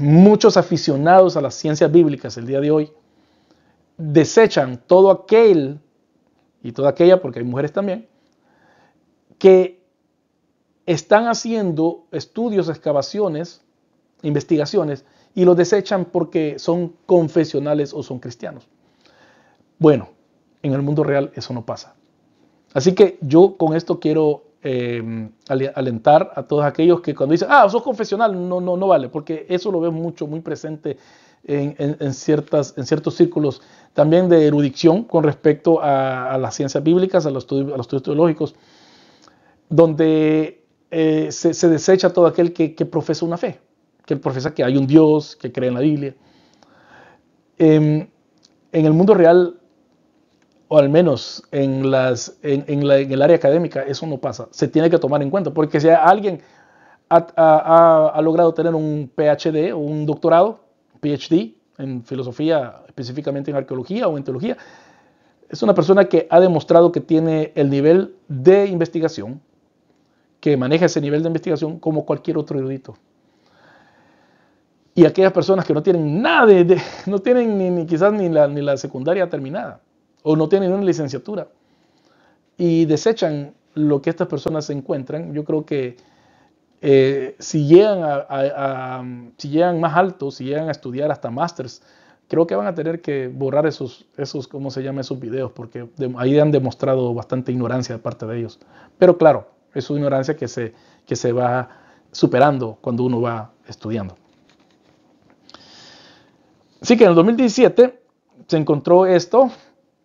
Muchos aficionados a las ciencias bíblicas el día de hoy desechan todo aquel y toda aquella, porque hay mujeres también, que están haciendo estudios, excavaciones, investigaciones, y los desechan porque son confesionales o son cristianos. Bueno, en el mundo real eso no pasa. Así que yo con esto quiero eh, alentar a todos aquellos que cuando dicen, ah, sos confesional, no, no, no vale, porque eso lo veo mucho, muy presente en, en, en, ciertas, en ciertos círculos también de erudición con respecto a, a las ciencias bíblicas, a los, estudios, a los estudios teológicos, donde eh, se, se desecha todo aquel que, que profesa una fe, que profesa que hay un Dios, que cree en la Biblia. Eh, en el mundo real, o al menos en, las, en, en, la, en el área académica, eso no pasa. Se tiene que tomar en cuenta, porque si alguien ha, ha, ha logrado tener un PhD o un doctorado, PhD, en filosofía, específicamente en arqueología o en teología, es una persona que ha demostrado que tiene el nivel de investigación, que maneja ese nivel de investigación como cualquier otro erudito. Y aquellas personas que no tienen nada, de, de, no tienen ni, ni quizás ni la, ni la secundaria terminada, o no tienen una licenciatura, y desechan lo que estas personas encuentran, yo creo que eh, si, llegan a, a, a, si llegan más alto, si llegan a estudiar hasta másters, creo que van a tener que borrar esos, esos ¿cómo se llama? Esos videos, porque de, ahí han demostrado bastante ignorancia de parte de ellos. Pero claro, es una ignorancia que se, que se va superando cuando uno va estudiando. Así que en el dos mil diecisiete se encontró esto,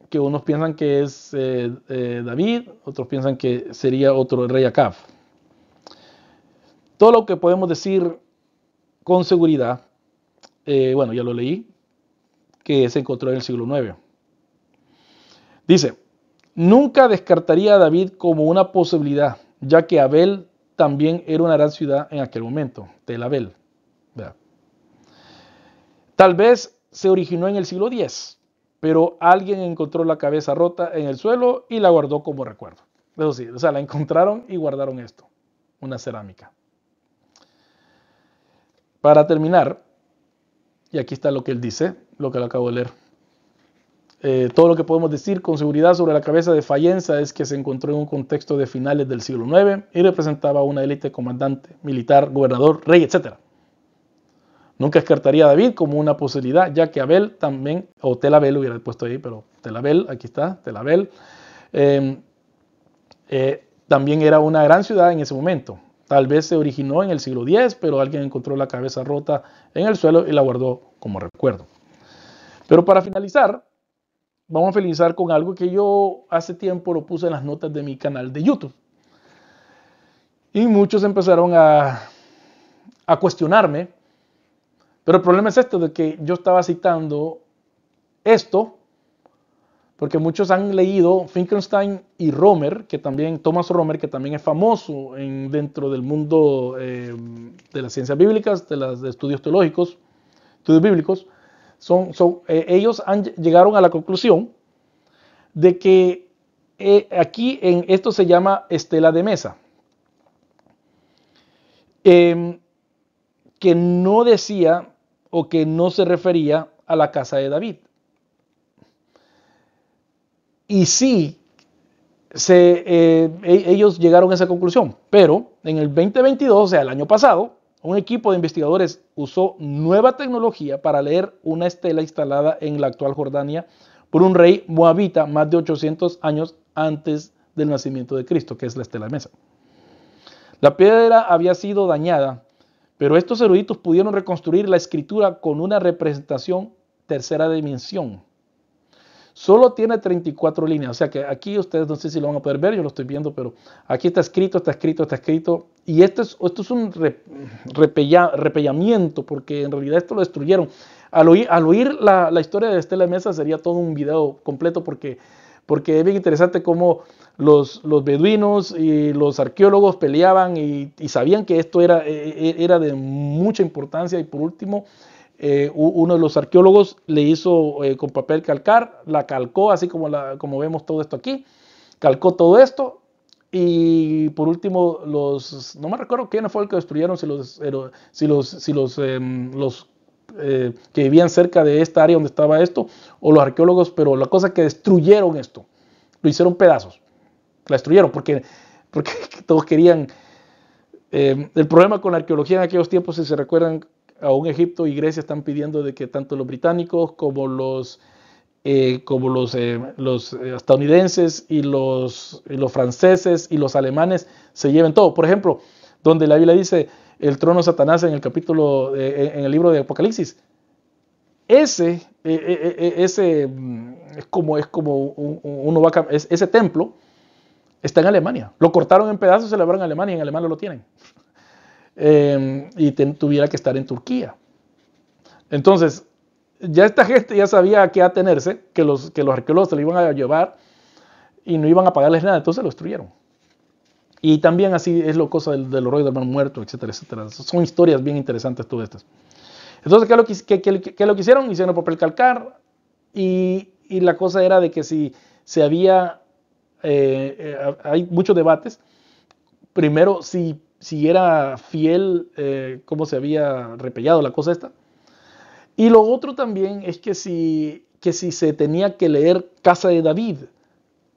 que unos piensan que es eh, eh, David, otros piensan que sería otro rey Acab. Todo lo que podemos decir con seguridad, eh, bueno, ya lo leí, que se encontró en el siglo noveno. Dice, nunca descartaría a David como una posibilidad, ya que Abel también era una gran ciudad en aquel momento, Tel Abel. ¿Verdad? Tal vez se originó en el siglo diez, pero alguien encontró la cabeza rota en el suelo y la guardó como recuerdo. Eso sí, o sea, la encontraron y guardaron esto, una cerámica. Para terminar, y aquí está lo que él dice, lo que le acabo de leer. Eh, todo lo que podemos decir con seguridad sobre la cabeza de Fayenza es que se encontró en un contexto de finales del siglo noveno y representaba una élite comandante, militar, gobernador, rey, etcétera. Nunca descartaría a David como una posibilidad, ya que Abel también, o Tel Abel hubiera puesto ahí, pero Tel Abel, aquí está, Tel Abel, eh, eh, también era una gran ciudad en ese momento. Tal vez se originó en el siglo diez, pero alguien encontró la cabeza rota en el suelo y la guardó como recuerdo. Pero para finalizar, vamos a finalizar con algo que yo hace tiempo lo puse en las notas de mi canal de YouTube. Y muchos empezaron a, a cuestionarme. Pero el problema es esto, de que yo estaba citando esto, porque muchos han leído Finkelstein y Romer, que también, Thomas Romer, que también es famoso en, dentro del mundo eh, de las ciencias bíblicas, de los estudios teológicos, estudios bíblicos, son, son, eh, ellos han, llegaron a la conclusión de que eh, aquí en esto se llama Estela de Mesa. Eh, que no decía o que no se refería a la casa de David. Y sí, se, eh, ellos llegaron a esa conclusión, pero en el veinte veintidós, o sea, el año pasado, un equipo de investigadores usó nueva tecnología para leer una estela instalada en la actual Jordania por un rey moabita más de ochocientos años antes del nacimiento de Cristo, que es la Estela de Mesa. La piedra había sido dañada, pero estos eruditos pudieron reconstruir la escritura con una representación tercera dimensión. Solo tiene treinta y cuatro líneas. O sea que aquí ustedes no sé si lo van a poder ver, yo lo estoy viendo, pero aquí está escrito, está escrito, está escrito. Y esto es, esto es un re, repella, repellamiento, porque en realidad esto lo destruyeron. Al oír, al oír la, la historia de Estela de Mesa sería todo un video completo, porque, porque es bien interesante cómo Los, los beduinos y los arqueólogos peleaban y, y sabían que esto era, era de mucha importancia. Y por último, eh, uno de los arqueólogos le hizo eh, con papel calcar, la calcó, así como, la, como vemos todo esto aquí, calcó todo esto. Y por último, los no me recuerdo quién fue el que destruyeron, si los, si los, si los, eh, los eh, que vivían cerca de esta área donde estaba esto, o los arqueólogos, pero la cosa es que destruyeron esto, lo hicieron pedazos. La destruyeron porque, porque todos querían. Eh, el problema con la arqueología en aquellos tiempos, si se recuerdan, aún Egipto y Grecia están pidiendo de que tanto los británicos como los, eh, como los, eh, los estadounidenses y los, y los franceses y los alemanes se lleven todo. Por ejemplo, donde la Biblia dice el trono de Satanás en el capítulo, eh, en el libro de Apocalipsis. Ese, eh, eh, ese es como, es como un, uno va a, es, ese templo está en Alemania. Lo cortaron en pedazos, se lo llevaron a Alemania y en Alemania lo tienen. eh, y te, tuviera que estar en Turquía. Entonces, ya esta gente ya sabía a qué atenerse, que los, que los arqueólogos se lo iban a llevar y no iban a pagarles nada, entonces lo destruyeron. Y también así es lo cosa del, del rollo del mar muerto, etcétera, etcétera. Son historias bien interesantes todas estas. Entonces, ¿qué es lo que, qué, qué, qué lo que hicieron? Hicieron papel calcar y, y la cosa era de que si se si había... Eh, eh, hay muchos debates. Primero, si, si era fiel, eh, cómo se había repellado la cosa esta. Y lo otro también es que si, que si se tenía que leer Casa de David,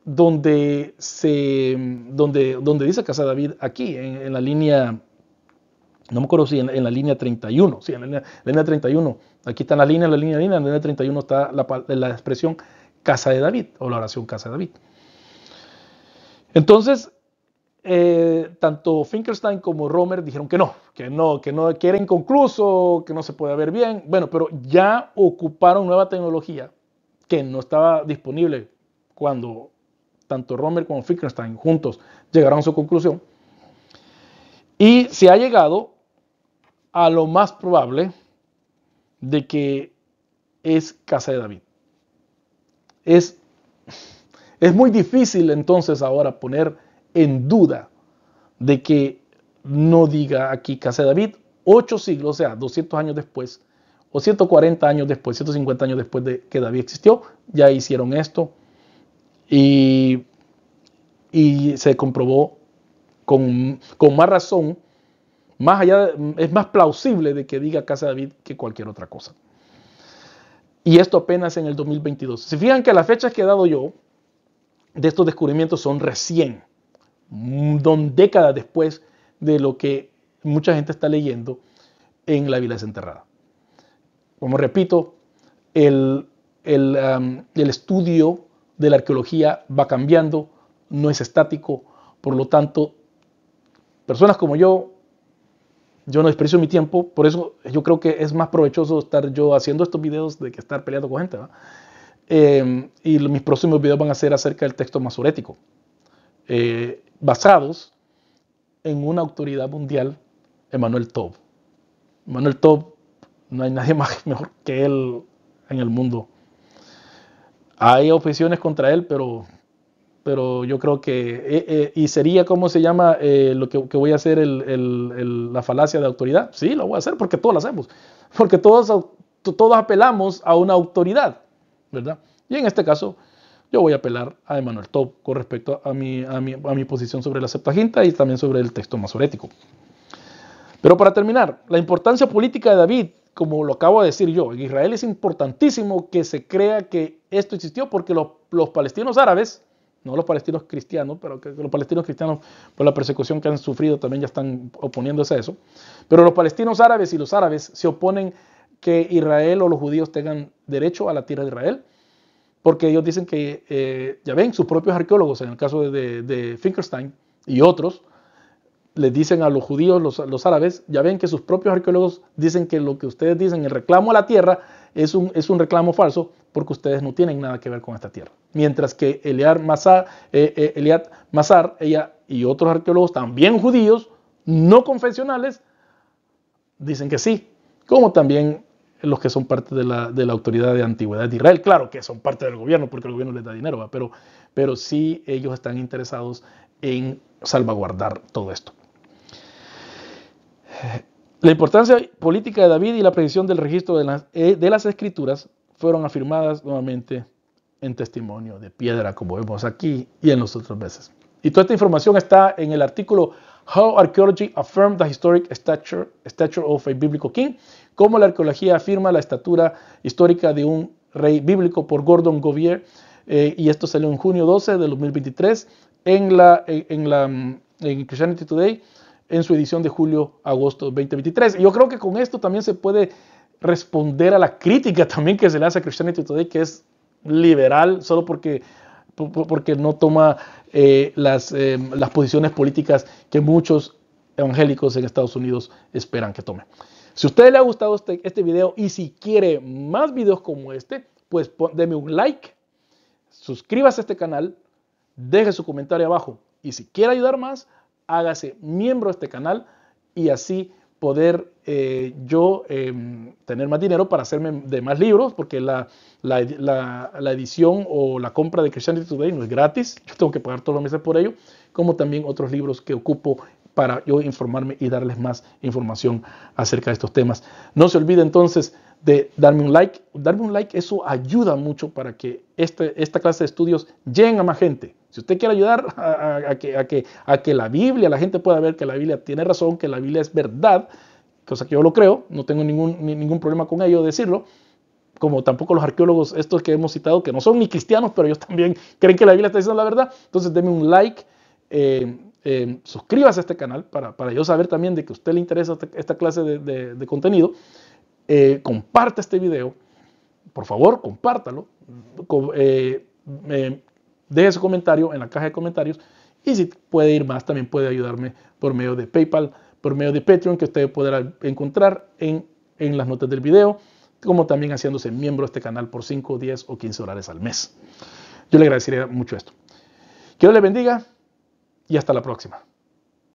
donde, se, donde, donde dice Casa de David aquí, en, en la línea, no me acuerdo si en, en la línea treinta y uno, sí, en la línea, la línea treinta y uno, aquí está la línea, la línea, la línea, en la línea treinta y uno está la, la expresión Casa de David, o la oración Casa de David. Entonces, eh, tanto Finkelstein como Romer dijeron que no, que no, que no, que era inconcluso, que no se puede ver bien, bueno, pero ya ocuparon nueva tecnología que no estaba disponible cuando... tanto Romer como Finkelstein juntos llegaron a su conclusión, y se ha llegado a lo más probable de que es Casa de David. Es, es muy difícil entonces ahora poner en duda de que no diga aquí Casa de David ocho siglos, o sea, doscientos años después, o ciento cuarenta años después, ciento cincuenta años después de que David existió, ya hicieron esto. Y, y se comprobó con, con más razón, más allá de, es más plausible de que diga Casa de David que cualquier otra cosa. Y esto apenas en el dos mil veintidós. Se fijan que las fechas que he dado yo de estos descubrimientos son recién, don décadas después de lo que mucha gente está leyendo en La Biblia Desenterrada. Como repito, el, el, um, el estudio de la arqueología va cambiando, no es estático, por lo tanto, personas como yo, yo no desperdicio mi tiempo, por eso yo creo que es más provechoso estar yo haciendo estos videos de que estar peleando con gente, ¿no? eh, y mis próximos videos van a ser acerca del texto masorético, eh, basados en una autoridad mundial, Emmanuel Tov. Emmanuel Tov, no hay nadie más mejor que él en el mundo. Hay objeciones contra él, pero, pero yo creo que... Eh, eh, y sería, ¿cómo se llama? Eh, lo que, que voy a hacer, el, el, el, la falacia de autoridad. Sí, lo voy a hacer porque todos lo hacemos. Porque todos, todos apelamos a una autoridad, ¿verdad? Y en este caso, yo voy a apelar a Emmanuel Tov con respecto a mi, a, mi, a mi posición sobre la Septuaginta y también sobre el texto masorético. Pero para terminar, la importancia política de David, como lo acabo de decir yo, en Israel es importantísimo que se crea que esto existió, porque los, los palestinos árabes, no los palestinos cristianos, pero que los palestinos cristianos por la persecución que han sufrido también ya están oponiéndose a eso, pero los palestinos árabes y los árabes se oponen que Israel o los judíos tengan derecho a la tierra de Israel, porque ellos dicen que, eh, ya ven, sus propios arqueólogos, en el caso de, de, de Finkelstein y otros, les dicen a los judíos, los, los árabes, ya ven que sus propios arqueólogos dicen que lo que ustedes dicen, el reclamo a la tierra, es un, es un reclamo falso, porque ustedes no tienen nada que ver con esta tierra. Mientras que Eilat Mazar, eh, Eilat Mazar, ella y otros arqueólogos también judíos, no confesionales, dicen que sí, como también los que son parte de la, de la autoridad de antigüedad de Israel, claro que son parte del gobierno, porque el gobierno les da dinero, ¿va? Pero, pero sí ellos están interesados en salvaguardar todo esto. La importancia política de David y la precisión del registro de las, de las escrituras fueron afirmadas nuevamente en testimonio de piedra, como vemos aquí y en las otras veces. Y toda esta información está en el artículo How Archaeology Affirmed the Historic Stature, Stature of a Biblical King, cómo la arqueología afirma la estatura histórica de un rey bíblico, por Gordon Govier, eh, y esto salió en junio doce del dos mil veintitrés en, la, en, la, en Christianity Today, en su edición de julio agosto dos mil veintitrés. Y yo creo que con esto también se puede responder a la crítica también que se le hace a Christianity Today, que es liberal solo porque, porque no toma eh, las, eh, las posiciones políticas que muchos evangélicos en Estados Unidos esperan que tome. Si a usted le ha gustado este, este video y si quiere más videos como este, pues deme un like, suscríbase a este canal, deje su comentario abajo. Y si quiere ayudar más, hágase miembro de este canal y así poder eh, yo eh, tener más dinero para hacerme de más libros, porque la, la, la, la edición o la compra de Christianity Today no es gratis. Yo tengo que pagar todos los meses por ello, como también otros libros que ocupo para yo informarme y darles más información acerca de estos temas. No se olvide entonces de darme un like. Darme un like, eso ayuda mucho para que este, esta clase de estudios lleguen a más gente. Si usted quiere ayudar a, a, a, que, a, que, a que la Biblia, la gente pueda ver que la Biblia tiene razón, que la Biblia es verdad, cosa que yo lo creo, no tengo ningún, ni, ningún problema con ello decirlo, como tampoco los arqueólogos estos que hemos citado, que no son ni cristianos, pero ellos también creen que la Biblia está diciendo la verdad. Entonces denme un like, eh, eh, suscríbase a este canal para, para yo saber también de que a usted le interesa esta clase de, de, de contenido. Eh, comparte este video, por favor, compártalo. Eh, eh, Deje su comentario en la caja de comentarios y si puede ir más, también puede ayudarme por medio de PayPal, por medio de Patreon, que usted podrá encontrar en, en las notas del video, como también haciéndose miembro de este canal por cinco, diez o quince dólares al mes. Yo le agradecería mucho esto. Que Dios le bendiga y hasta la próxima.